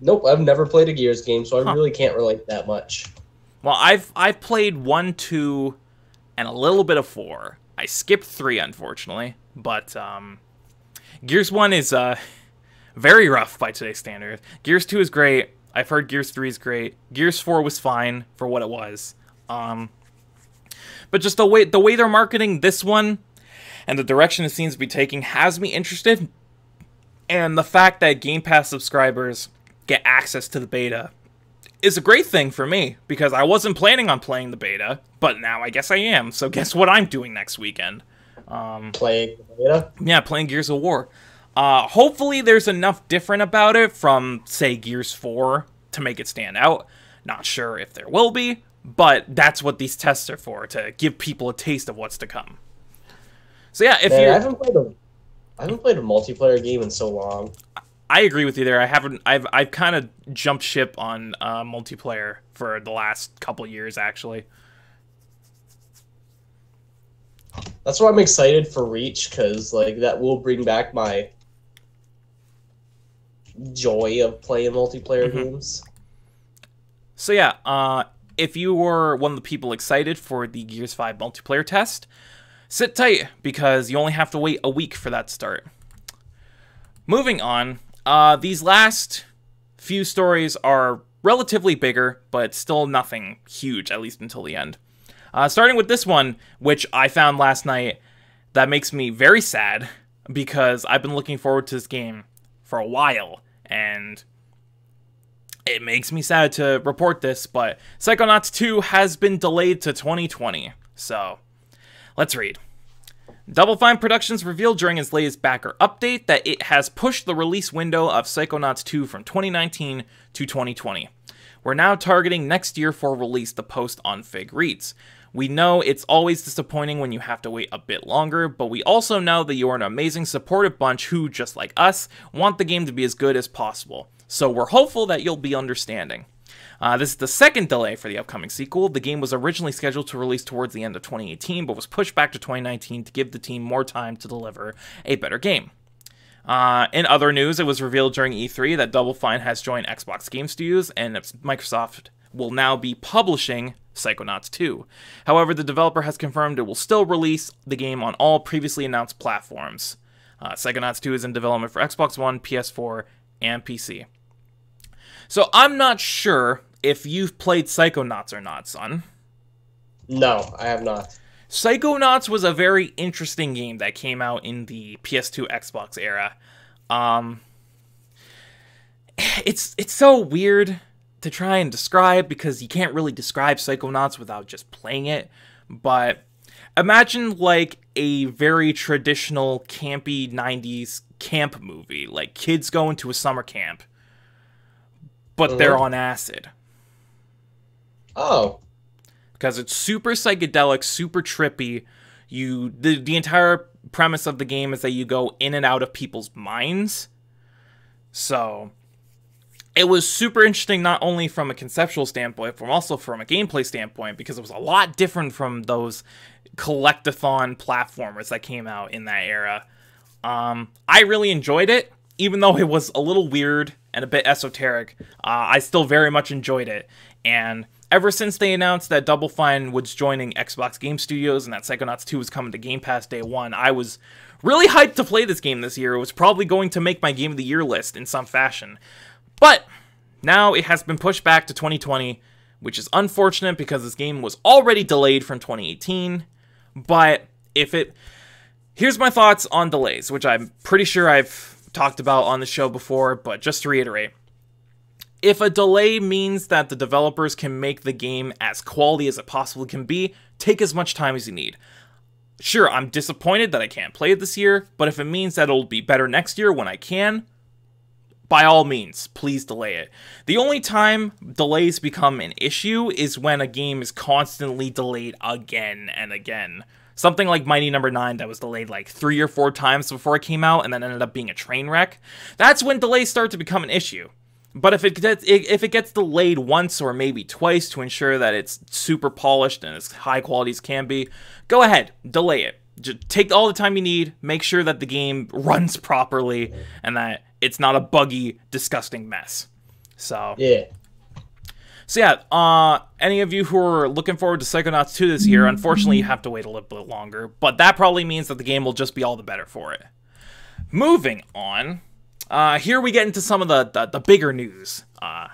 Nope, I've never played a Gears game, so I really can't relate that much. Well, I've played 1, 2, and a little bit of 4. I skipped 3, unfortunately, but Gears 1 is very rough by today's standards. Gears 2 is great. I've heard Gears 3 is great. Gears 4 was fine for what it was. But just the way they're marketing this one, and the direction it seems to be taking has me interested. And the fact that Game Pass subscribers get access to the beta is a great thing for me, because I wasn't planning on playing the beta, but now I guess I am. So guess what I'm doing next weekend? Playing the beta? Yeah, playing Gears of War. Hopefully there's enough different about it from, say, Gears 4 to make it stand out. Not sure if there will be, but that's what these tests are for, to give people a taste of what's to come. So yeah, I haven't played a multiplayer game in so long. I agree with you there. I've kind of jumped ship on multiplayer for the last couple years, actually. That's why I'm excited for Reach, because like that will bring back my joy of playing multiplayer games. So yeah, if you were one of the people excited for the Gears 5 multiplayer test, sit tight, because you only have to wait a week for that start. Moving on, these last few stories are relatively bigger, but still nothing huge, at least until the end. Starting with this one, which I found last night, that makes me very sad, because I've been looking forward to this game for a while, and it makes me sad to report this, but Psychonauts 2 has been delayed to 2020, so... Let's read. Double Fine Productions revealed during its latest backer update that it has pushed the release window of Psychonauts 2 from 2019 to 2020. We're now targeting next year for release, the post on Fig reads. We know it's always disappointing when you have to wait a bit longer, but we also know that you're an amazing supportive bunch who, just like us, want the game to be as good as possible. So we're hopeful that you'll be understanding. This is the second delay for the upcoming sequel. The game was originally scheduled to release towards the end of 2018, but was pushed back to 2019 to give the team more time to deliver a better game. In other news, it was revealed during E3 that Double Fine has joined Xbox Game Studios, and Microsoft will now be publishing Psychonauts 2. However, the developer has confirmed it will still release the game on all previously announced platforms. Psychonauts 2 is in development for Xbox One, PS4, and PC. So I'm not sure if you've played Psychonauts or not, son. No, I have not. Psychonauts was a very interesting game that came out in the PS2 Xbox era. It's so weird to try and describe, because you can't really describe Psychonauts without just playing it. But imagine like a very traditional campy 90s camp movie, like kids going to a summer camp, but they're on acid. Oh. Because it's super psychedelic, super trippy. The entire premise of the game is that you go in and out of people's minds. So it was super interesting, not only from a conceptual standpoint, but also from a gameplay standpoint, because it was a lot different from those collect-a-thon platformers that came out in that era. I really enjoyed it, even though it was a little weird and a bit esoteric. I still very much enjoyed it, And ever since they announced that Double Fine was joining Xbox Game Studios and that Psychonauts 2 was coming to Game Pass day one, I was really hyped to play this game this year. It was probably going to make my Game of the Year list in some fashion. But now it has been pushed back to 2020, which is unfortunate because this game was already delayed from 2018. But if it... Here's my thoughts on delays, which I'm pretty sure I've talked about on the show before, but just to reiterate. If a delay means that the developers can make the game as quality as it possibly can be, take as much time as you need. Sure, I'm disappointed that I can't play it this year, but if it means that it'll be better next year when I can, by all means, please delay it. The only time delays become an issue is when a game is constantly delayed again and again. Something like Mighty No. 9 that was delayed like 3 or 4 times before it came out and then ended up being a train wreck. That's when delays start to become an issue. But if it gets delayed once or maybe twice to ensure that it's super polished and as high quality as can be, go ahead, delay it. Just take all the time you need, make sure that the game runs properly and that it's not a buggy, disgusting mess. So... yeah. So yeah, any of you who are looking forward to Psychonauts 2 this year, unfortunately you have to wait a little bit longer, but that probably means that the game will just be all the better for it. Moving on, here we get into some of the bigger news. I'm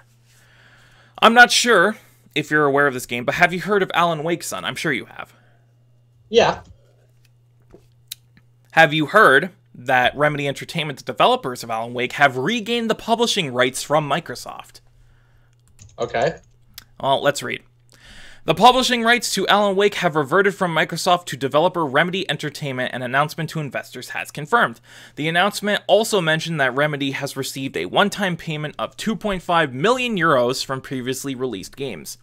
not sure if you're aware of this game, but have you heard of Alan Wake, son? I'm sure you have. Yeah. Have you heard that Remedy Entertainment, the developers of Alan Wake, have regained the publishing rights from Microsoft? Okay. Well, let's read. The publishing rights to Alan Wake have reverted from Microsoft to developer Remedy Entertainment, an announcement to investors has confirmed. The announcement also mentioned that Remedy has received a one-time payment of 2.5 million euros from previously released games.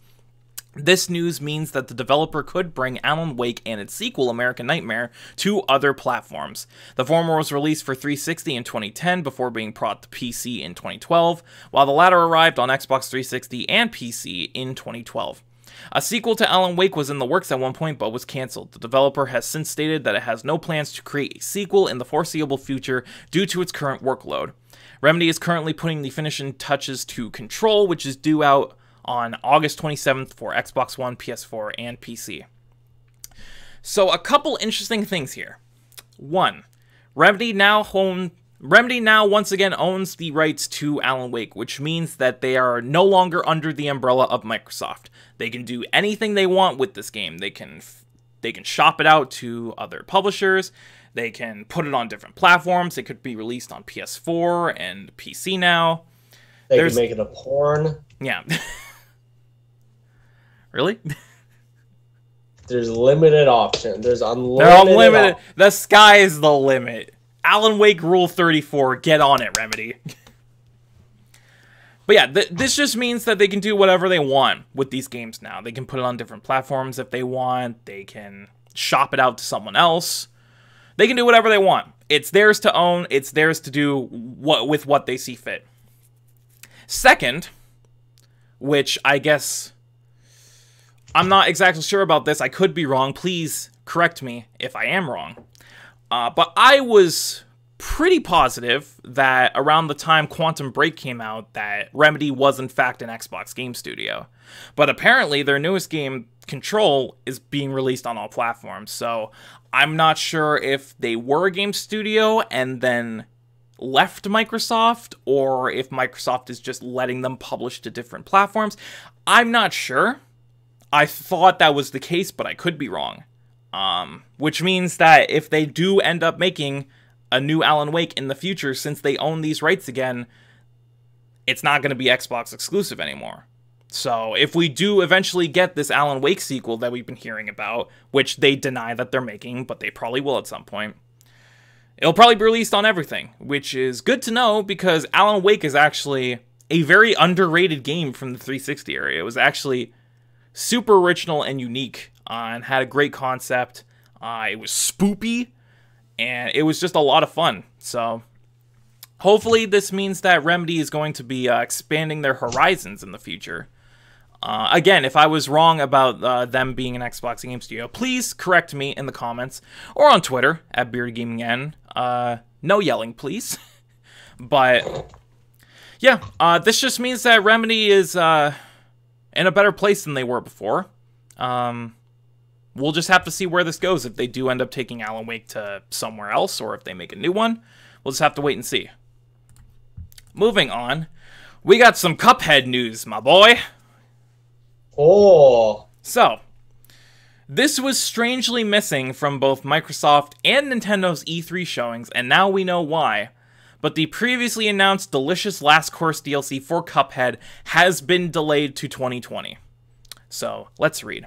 This news means that the developer could bring Alan Wake and its sequel, American Nightmare, to other platforms. The former was released for 360 in 2010 before being brought to PC in 2012, while the latter arrived on Xbox 360 and PC in 2012. A sequel to Alan Wake was in the works at one point but was cancelled. The developer has since stated that it has no plans to create a sequel in the foreseeable future due to its current workload. Remedy is currently putting the finishing touches to Control, which is due out on August 27th for Xbox One, PS4, and PC. So a couple interesting things here. One, Remedy now once again owns the rights to Alan Wake, which means that they are no longer under the umbrella of Microsoft. They can do anything they want with this game. They can shop it out to other publishers. They can put it on different platforms. It could be released on PS4 and PC now. They can make it a porn. Yeah. Really? There's limited options. There's unlimited. They're unlimited. The sky is the limit. Alan Wake Rule 34. Get on it, Remedy. But yeah, this just means that they can do whatever they want with these games now. They can put it on different platforms if they want. They can shop it out to someone else. They can do whatever they want. It's theirs to own. It's theirs to do with what they see fit. Second, which I guess... I'm not exactly sure about this. I could be wrong. Please correct me if I am wrong. But I was pretty positive that around the time Quantum Break came out that Remedy was in fact an Xbox game studio. But apparently their newest game, Control, is being released on all platforms. So I'm not sure if they were a game studio and then left Microsoft or if Microsoft is just letting them publish to different platforms. I'm not sure. I thought that was the case, but I could be wrong. Which means that if they do end up making a new Alan Wake in the future, since they own these rights again, it's not going to be Xbox exclusive anymore. So if we do eventually get this Alan Wake sequel that we've been hearing about, which they deny that they're making, but they probably will at some point, it'll probably be released on everything, which is good to know because Alan Wake is actually a very underrated game from the 360 area. It was actually... super original and unique, and had a great concept. It was spoopy, and it was just a lot of fun. So hopefully this means that Remedy is going to be expanding their horizons in the future. Again, if I was wrong about them being an Xbox game studio, please correct me in the comments or on Twitter at BeardedGamingN. No yelling, please. But yeah, this just means that Remedy is... in a better place than they were before. We'll just have to see where this goes. If they do end up taking Alan Wake to somewhere else, or if they make a new one, we'll just have to wait and see. Moving on, we got some Cuphead news, my boy. Oh. So, this was strangely missing from both Microsoft and Nintendo's E3 showings, and now we know why. But the previously announced Delicious Last Course DLC for Cuphead has been delayed to 2020. So, let's read.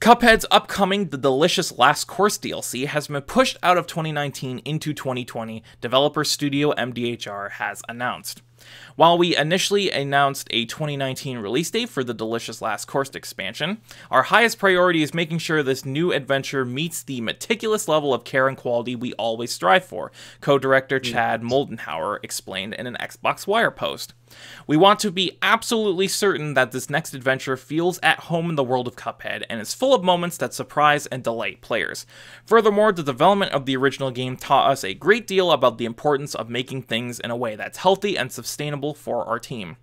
Cuphead's upcoming The Delicious Last Course DLC has been pushed out of 2019 into 2020, developer studio MDHR has announced. While we initially announced a 2019 release date for the Delicious Last Course expansion, our highest priority is making sure this new adventure meets the meticulous level of care and quality we always strive for, co-director Chad Moldenhauer explained in an Xbox Wire post. We want to be absolutely certain that this next adventure feels at home in the world of Cuphead and is full of moments that surprise and delight players. Furthermore, the development of the original game taught us a great deal about the importance of making things in a way that's healthy and sustainable for our team.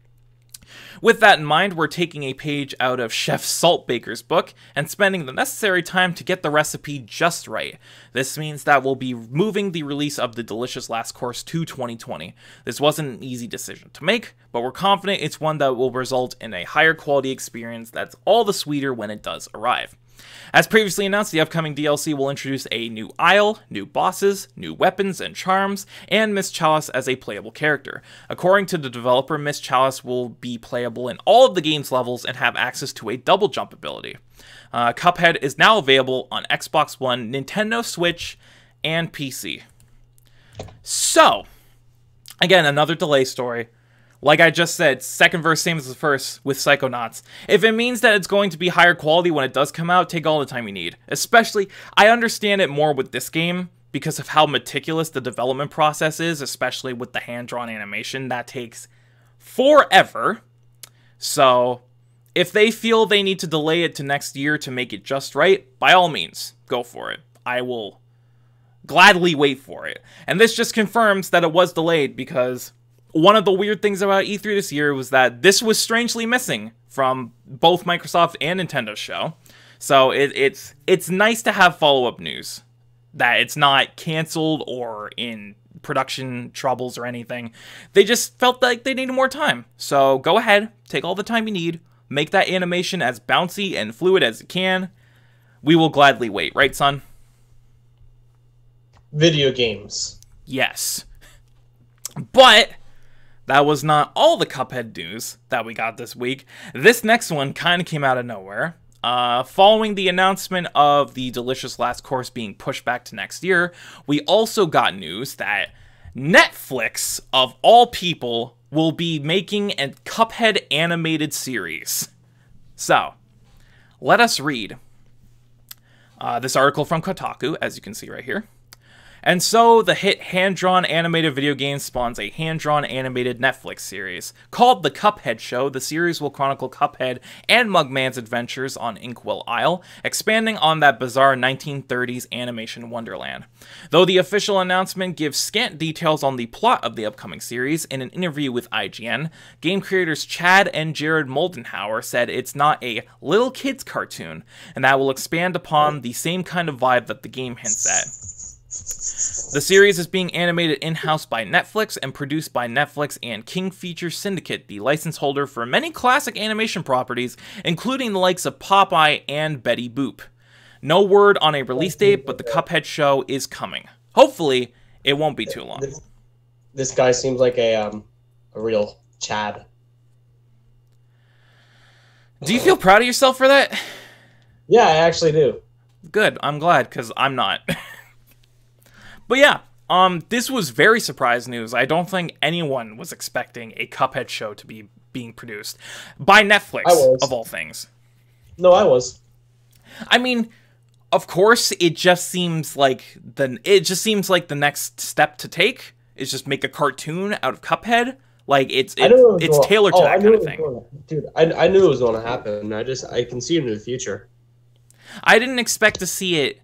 With that in mind, we're taking a page out of Chef Saltbaker's book and spending the necessary time to get the recipe just right. This means that we'll be moving the release of The Delicious Last Course to 2020. This wasn't an easy decision to make, but we're confident it's one that will result in a higher quality experience that's all the sweeter when it does arrive. As previously announced, the upcoming DLC will introduce a new isle, new bosses, new weapons and charms, and Miss Chalice as a playable character. According to the developer, Miss Chalice will be playable in all of the game's levels and have access to a double jump ability. Cuphead is now available on Xbox One, Nintendo Switch, and PC. So, again, another delay story. Like I just said, second verse same as the first with Psychonauts. If it means that it's going to be higher quality when it does come out, take all the time you need. Especially, I understand it more with this game because of how meticulous the development process is, especially with the hand-drawn animation. That takes forever. So, if they feel they need to delay it to next year to make it just right, by all means, go for it. I will gladly wait for it. And this just confirms that it was delayed because one of the weird things about E3 this year was that this was strangely missing from both Microsoft and Nintendo's show. So it's nice to have follow-up news that it's not canceled or in production troubles or anything. They just felt like they needed more time. So go ahead, take all the time you need, make that animation as bouncy and fluid as you can. We will gladly wait, right, son? Video games. Yes. But that was not all the Cuphead news that we got this week. This next one kind of came out of nowhere. Following the announcement of the Delicious Last Course being pushed back to next year, we also got news that Netflix, of all people, will be making a Cuphead animated series. So, let us read this article from Kotaku, as you can see right here. And so, the hit hand-drawn animated video game spawns a hand-drawn animated Netflix series. Called The Cuphead Show, the series will chronicle Cuphead and Mugman's adventures on Inkwell Isle, expanding on that bizarre 1930s animation wonderland. Though the official announcement gives scant details on the plot of the upcoming series, in an interview with IGN, game creators Chad and Jared Moldenhauer said it's not a little kids cartoon, and that will expand upon the same kind of vibe that the game hints at. The series is being animated in-house by Netflix and produced by Netflix and King Feature Syndicate, the license holder for many classic animation properties, including the likes of Popeye and Betty Boop. No word on a release date, but the Cuphead show is coming. Hopefully, it won't be too long. This guy seems like a real Chad. Do you feel proud of yourself for that? Yeah, I actually do. Good, I'm glad, because I'm not. But yeah, this was very surprise news. I don't think anyone was expecting a Cuphead show to be being produced by Netflix, of all things. No, I was. I mean, of course, it just seems like the next step to take is just make a cartoon out of Cuphead. Like it's tailored to that kind of thing. Dude, I knew it was going to happen. I can see it in the future. I didn't expect to see it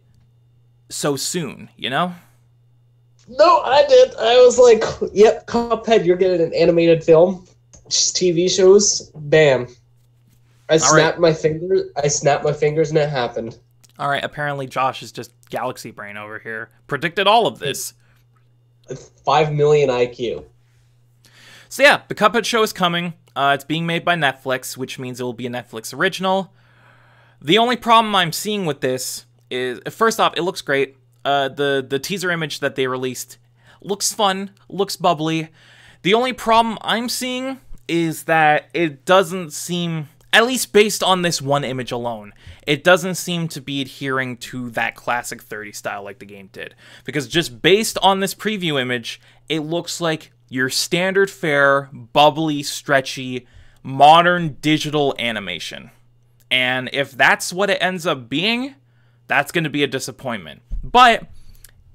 so soon, you know. No, I did. I was like, yep, Cuphead, you're getting an animated film. Just TV shows. Bam. I snapped my fingers and it happened. All right, apparently Josh is just galaxy brain over here. Predicted all of this. 5 million IQ. So yeah, the Cuphead show is coming. It's being made by Netflix, which means it will be a Netflix original. The only problem I'm seeing with this is, first off, it looks great. The teaser image that they released looks fun, looks bubbly. The only problem I'm seeing is that it doesn't seem... At least based on this one image alone, it doesn't seem to be adhering to that classic 30 style like the game did. Because just based on this preview image, it looks like your standard fare, bubbly, stretchy, modern digital animation. And if that's what it ends up being, that's going to be a disappointment. But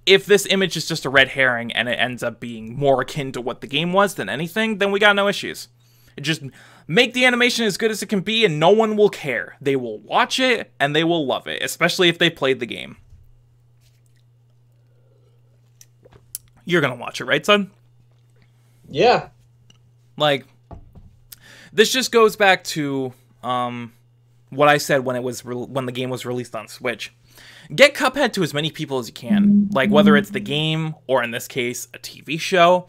if this image is just a red herring and it ends up being more akin to what the game was than anything, then we got no issues. It just... Make the animation as good as it can be and no one will care. They will watch it and they will love it, especially if they played the game. You're gonna watch it, right, son? Yeah. Like, this just goes back to what I said when it was when the game was released on Switch. Get Cuphead to as many people as you can, like whether it's the game or in this case a TV show.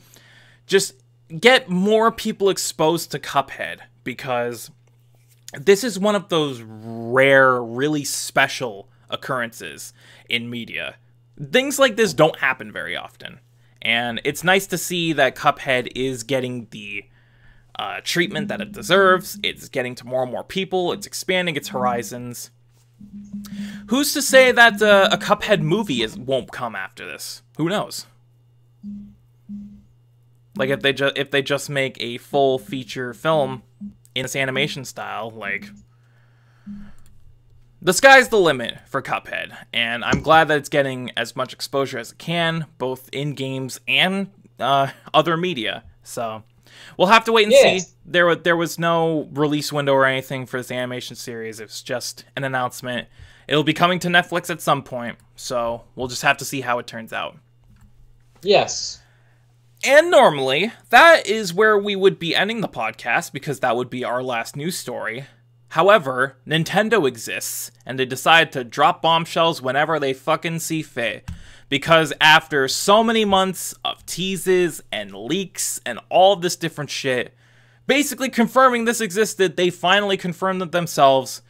Just get more people exposed to Cuphead, because this is one of those rare, really special occurrences in media. Things like this don't happen very often, and it's nice to see that Cuphead is getting the treatment that it deserves. It's getting to more and more people. It's expanding its horizons. Who's to say that a Cuphead movie won't come after this? Who knows? Like, if they just make a full feature film in this animation style, like, the sky's the limit for Cuphead, and I'm glad that it's getting as much exposure as it can, both in games and other media. So we'll have to wait and see. There was no release window or anything for this animation series. It's just an announcement. It'll be coming to Netflix at some point, so we'll just have to see how it turns out. Yes. And normally, that is where we would be ending the podcast, because that would be our last news story. However, Nintendo exists, and they decide to drop bombshells whenever they fucking see fit. Because after so many months of teases and leaks and all this different shit, basically confirming this existed, they finally confirmed it themselves.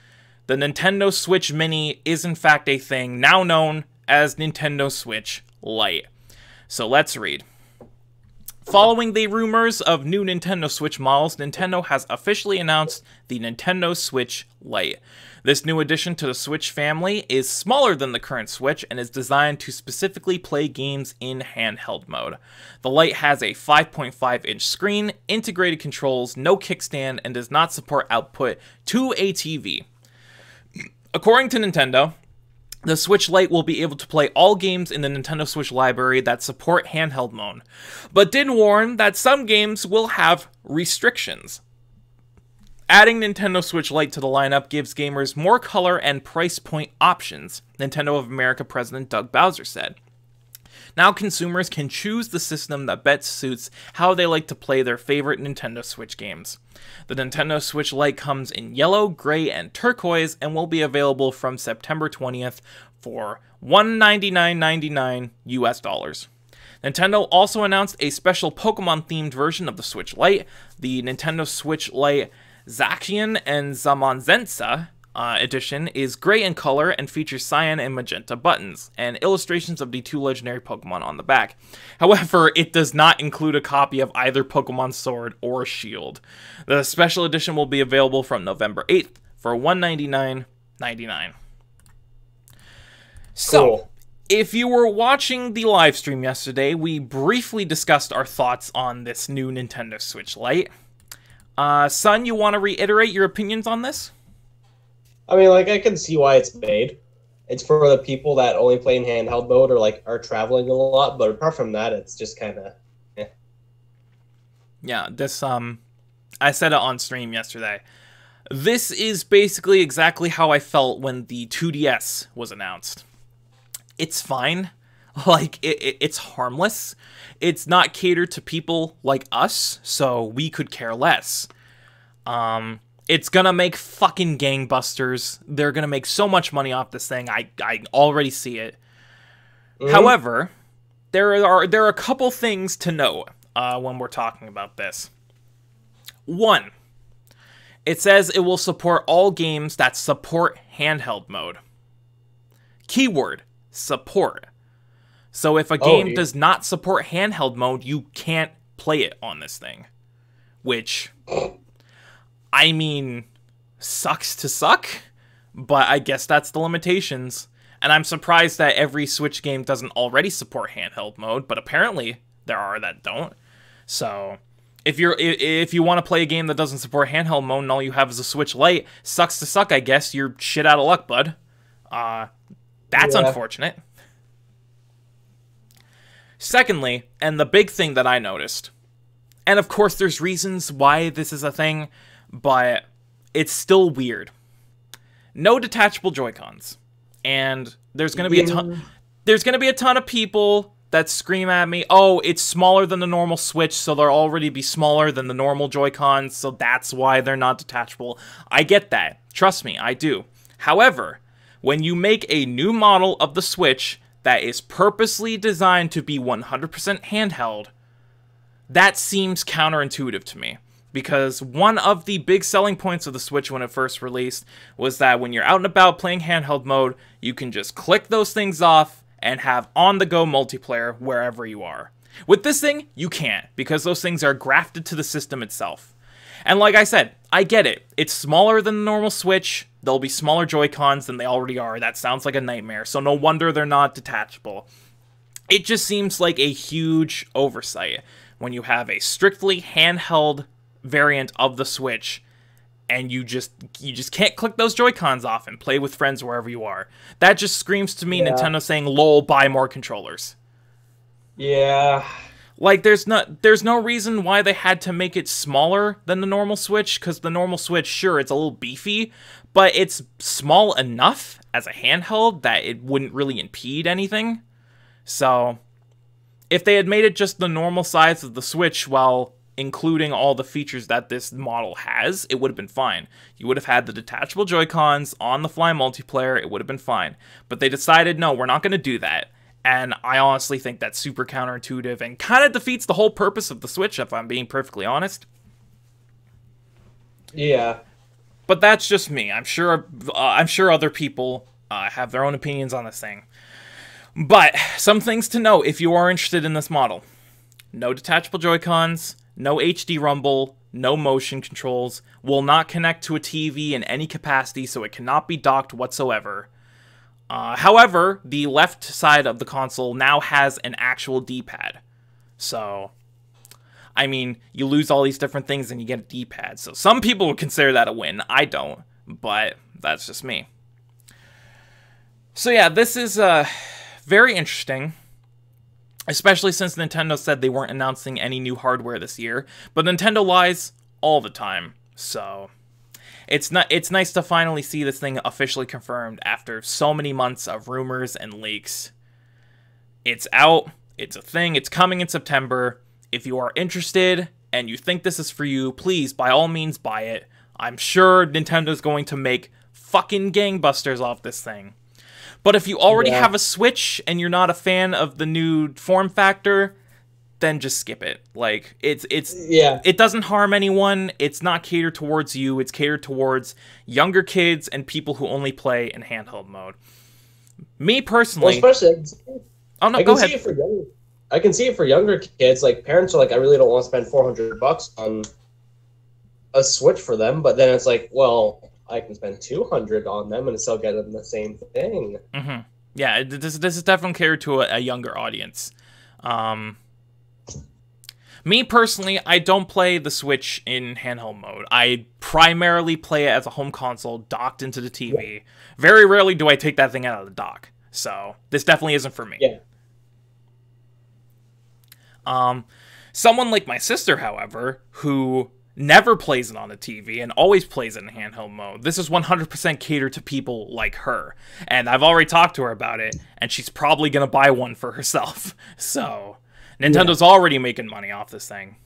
The Nintendo Switch Mini is in fact a thing, now known as Nintendo Switch Lite. So let's read. Following the rumors of new Nintendo Switch models, Nintendo has officially announced the Nintendo Switch Lite. This new addition to the Switch family is smaller than the current Switch and is designed to specifically play games in handheld mode. The Lite has a 5.5-inch screen, integrated controls, no kickstand, and does not support output to a TV. According to Nintendo, the Switch Lite will be able to play all games in the Nintendo Switch library that support handheld mode, but did warn that some games will have restrictions. Adding Nintendo Switch Lite to the lineup gives gamers more color and price point options, Nintendo of America president Doug Bowser said. Now consumers can choose the system that best suits how they like to play their favorite Nintendo Switch games. The Nintendo Switch Lite comes in yellow, gray, and turquoise and will be available from September 20th for $199.99 US dollars. Nintendo also announced a special Pokemon-themed version of the Switch Lite, the Nintendo Switch Lite Zacian and Zamanzensa. Edition is gray in color and features cyan and magenta buttons and illustrations of the two legendary Pokemon on the back. However, it does not include a copy of either Pokemon Sword or Shield. The special edition will be available from November 8th for $199.99. So, if you were watching the live stream yesterday, we briefly discussed our thoughts on this new Nintendo Switch Lite. Son, you want to reiterate your opinions on this? I mean, like, I can see why it's made. It's for the people that only play in handheld mode or, like, are traveling a lot. But apart from that, it's just kind of, eh. Yeah, this, I said it on stream yesterday. This is basically exactly how I felt when the 2DS was announced. It's fine. Like, it's harmless. It's not catered to people like us, so we could care less. It's gonna make fucking gangbusters. They're gonna make so much money off this thing. I already see it. Mm-hmm. However, there are a couple things to know when we're talking about this. One, it says it will support all games that support handheld mode. Keyword, support. So if a game does not support handheld mode, you can't play it on this thing. Which, I mean, sucks to suck, but I guess that's the limitations. And I'm surprised that every Switch game doesn't already support handheld mode, but apparently there are that don't. So if you want to play a game that doesn't support handheld mode and all you have is a Switch Lite, sucks to suck, I guess. You're shit out of luck, bud. That's unfortunate. Secondly, and the big thing that I noticed, and of course there's reasons why this is a thing, but it's still weird. No detachable Joy-Cons. And there's going to be a ton of people that scream at me, "Oh, it's smaller than the normal Switch, so they'll already be smaller than the normal Joy-Cons, so that's why they're not detachable." I get that. Trust me, I do. However, when you make a new model of the Switch that is purposely designed to be 100% handheld, that seems counterintuitive to me. Because one of the big selling points of the Switch when it first released was that when you're out and about playing handheld mode, you can just click those things off and have on-the-go multiplayer wherever you are. With this thing, you can't, because those things are grafted to the system itself. And like I said, I get it. It's smaller than the normal Switch. There'll be smaller Joy-Cons than they already are. That sounds like a nightmare, so no wonder they're not detachable. It just seems like a huge oversight when you have a strictly handheld variant of the Switch and you just can't click those Joy-Cons off and play with friends wherever you are. That just screams to me Nintendo saying, "Lol, buy more controllers." Yeah. Like there's no reason why they had to make it smaller than the normal Switch, cuz the normal Switch, sure, it's a little beefy, but it's small enough as a handheld that it wouldn't really impede anything. So, if they had made it just the normal size of the Switch while including all the features that this model has, it would have been fine. You would have had the detachable Joy-Cons, on-the-fly multiplayer, it would have been fine. But they decided, no, we're not going to do that. And I honestly think that's super counterintuitive and kind of defeats the whole purpose of the Switch, if I'm being perfectly honest. Yeah. But that's just me. I'm sure other people have their own opinions on this thing. But some things to know if you are interested in this model. No detachable Joy-Cons, no HD rumble, no motion controls, will not connect to a TV in any capacity, so it cannot be docked whatsoever. However, the left side of the console now has an actual D-pad. So, I mean, you lose all these different things and you get a D-pad. So some people would consider that a win. I don't, but that's just me. So yeah, this is very interesting. Especially since Nintendo said they weren't announcing any new hardware this year. But Nintendo lies all the time. So it's nice to finally see this thing officially confirmed after so many months of rumors and leaks. It's out. It's a thing. It's coming in September. If you are interested and you think this is for you, please, by all means, buy it. I'm sure Nintendo's going to make fucking gangbusters off this thing. But if you already have a Switch and you're not a fan of the new form factor, then just skip it. Like it doesn't harm anyone. It's not catered towards you. It's catered towards younger kids and people who only play in handheld mode. Me personally, well, especially, oh no, I can go ahead. See it for younger, I can see it for younger kids. Like parents are like, I really don't want to spend $400 on a Switch for them, but then it's like, well, I can spend $200 on them and still get them the same thing. Mm-hmm. Yeah, this is definitely catered to a younger audience. Me personally, I don't play the Switch in handheld mode. I primarily play it as a home console docked into the TV. Yeah. Very rarely do I take that thing out of the dock. So this definitely isn't for me. Yeah. Someone like my sister, however, who never plays it on the TV and always plays it in handheld mode. This is 100% catered to people like her. And I've already talked to her about it, and she's probably going to buy one for herself. So Nintendo's already making money off this thing.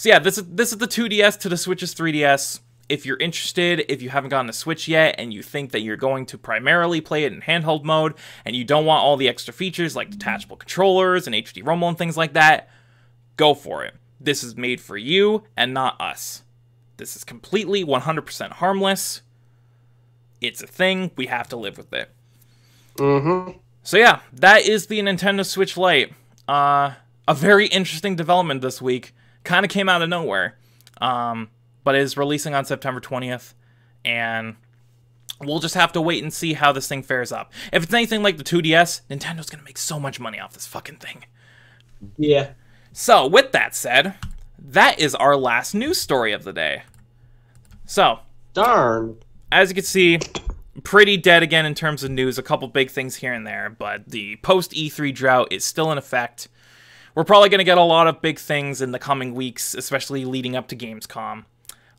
So yeah, this is the 2DS to the Switch's 3DS. If you're interested, if you haven't gotten a Switch yet and you think that you're going to primarily play it in handheld mode and you don't want all the extra features like detachable controllers and HD rumble and things like that, go for it. This is made for you and not us. This is completely 100% harmless. It's a thing. We have to live with it. Mm-hmm. So yeah, that is the Nintendo Switch Lite. A very interesting development this week. Kind of came out of nowhere. But it is releasing on September 20th, and we'll just have to wait and see how this thing fares up. If it's anything like the 2DS, Nintendo's going to make so much money off this fucking thing. Yeah. So, with that said, that is our last news story of the day. So. Darn. As you can see, pretty dead again in terms of news. A couple big things here and there, but the post-E3 drought is still in effect. We're probably going to get a lot of big things in the coming weeks, especially leading up to Gamescom.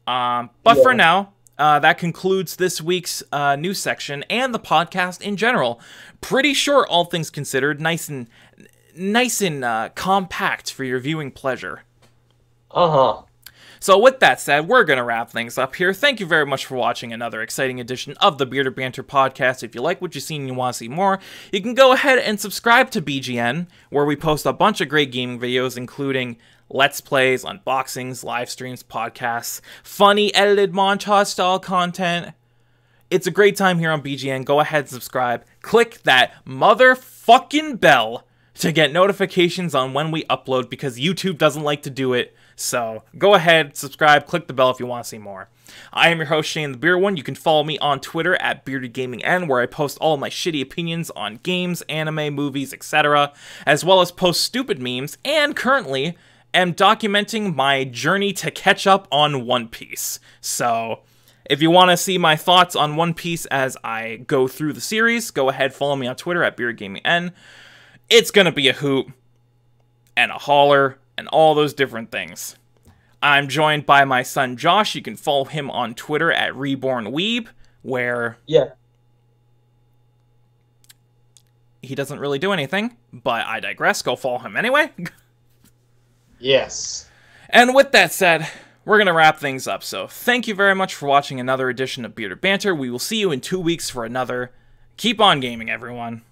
But yeah. For now, that concludes this week's news section and the podcast in general. Pretty short, all things considered, nice and compact for your viewing pleasure. Uh-huh. So with that said, we're going to wrap things up here. Thank you very much for watching another exciting edition of the Bearded Banter podcast. If you like what you've seen and you want to see more, you can go ahead and subscribe to BGN, where we post a bunch of great gaming videos, including Let's Plays, unboxings, live streams, podcasts, funny edited montage-style content. It's a great time here on BGN. Go ahead and subscribe. Click that motherfucking bell to get notifications on when we upload, because YouTube doesn't like to do it. So go ahead, subscribe, click the bell if you want to see more. I am your host, Shane the Beer One. You can follow me on Twitter at BeardedGamingN, where I post all my shitty opinions on games, anime, movies, etc., as well as post stupid memes, and currently am documenting my journey to catch up on One Piece. So if you want to see my thoughts on One Piece as I go through the series, go ahead, follow me on Twitter at BeardedGamingN. It's going to be a hoot and a holler and all those different things. I'm joined by my son Josh. You can follow him on Twitter at RebornWeeb, where he doesn't really do anything, but I digress. Go follow him anyway. Yes. And with that said, we're going to wrap things up. So thank you very much for watching another edition of Bearded Banter. We will see you in 2 weeks for another. Keep on gaming, everyone.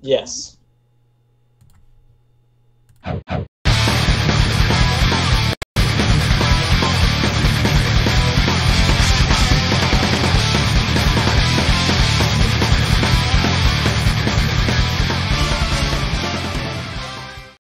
Yes.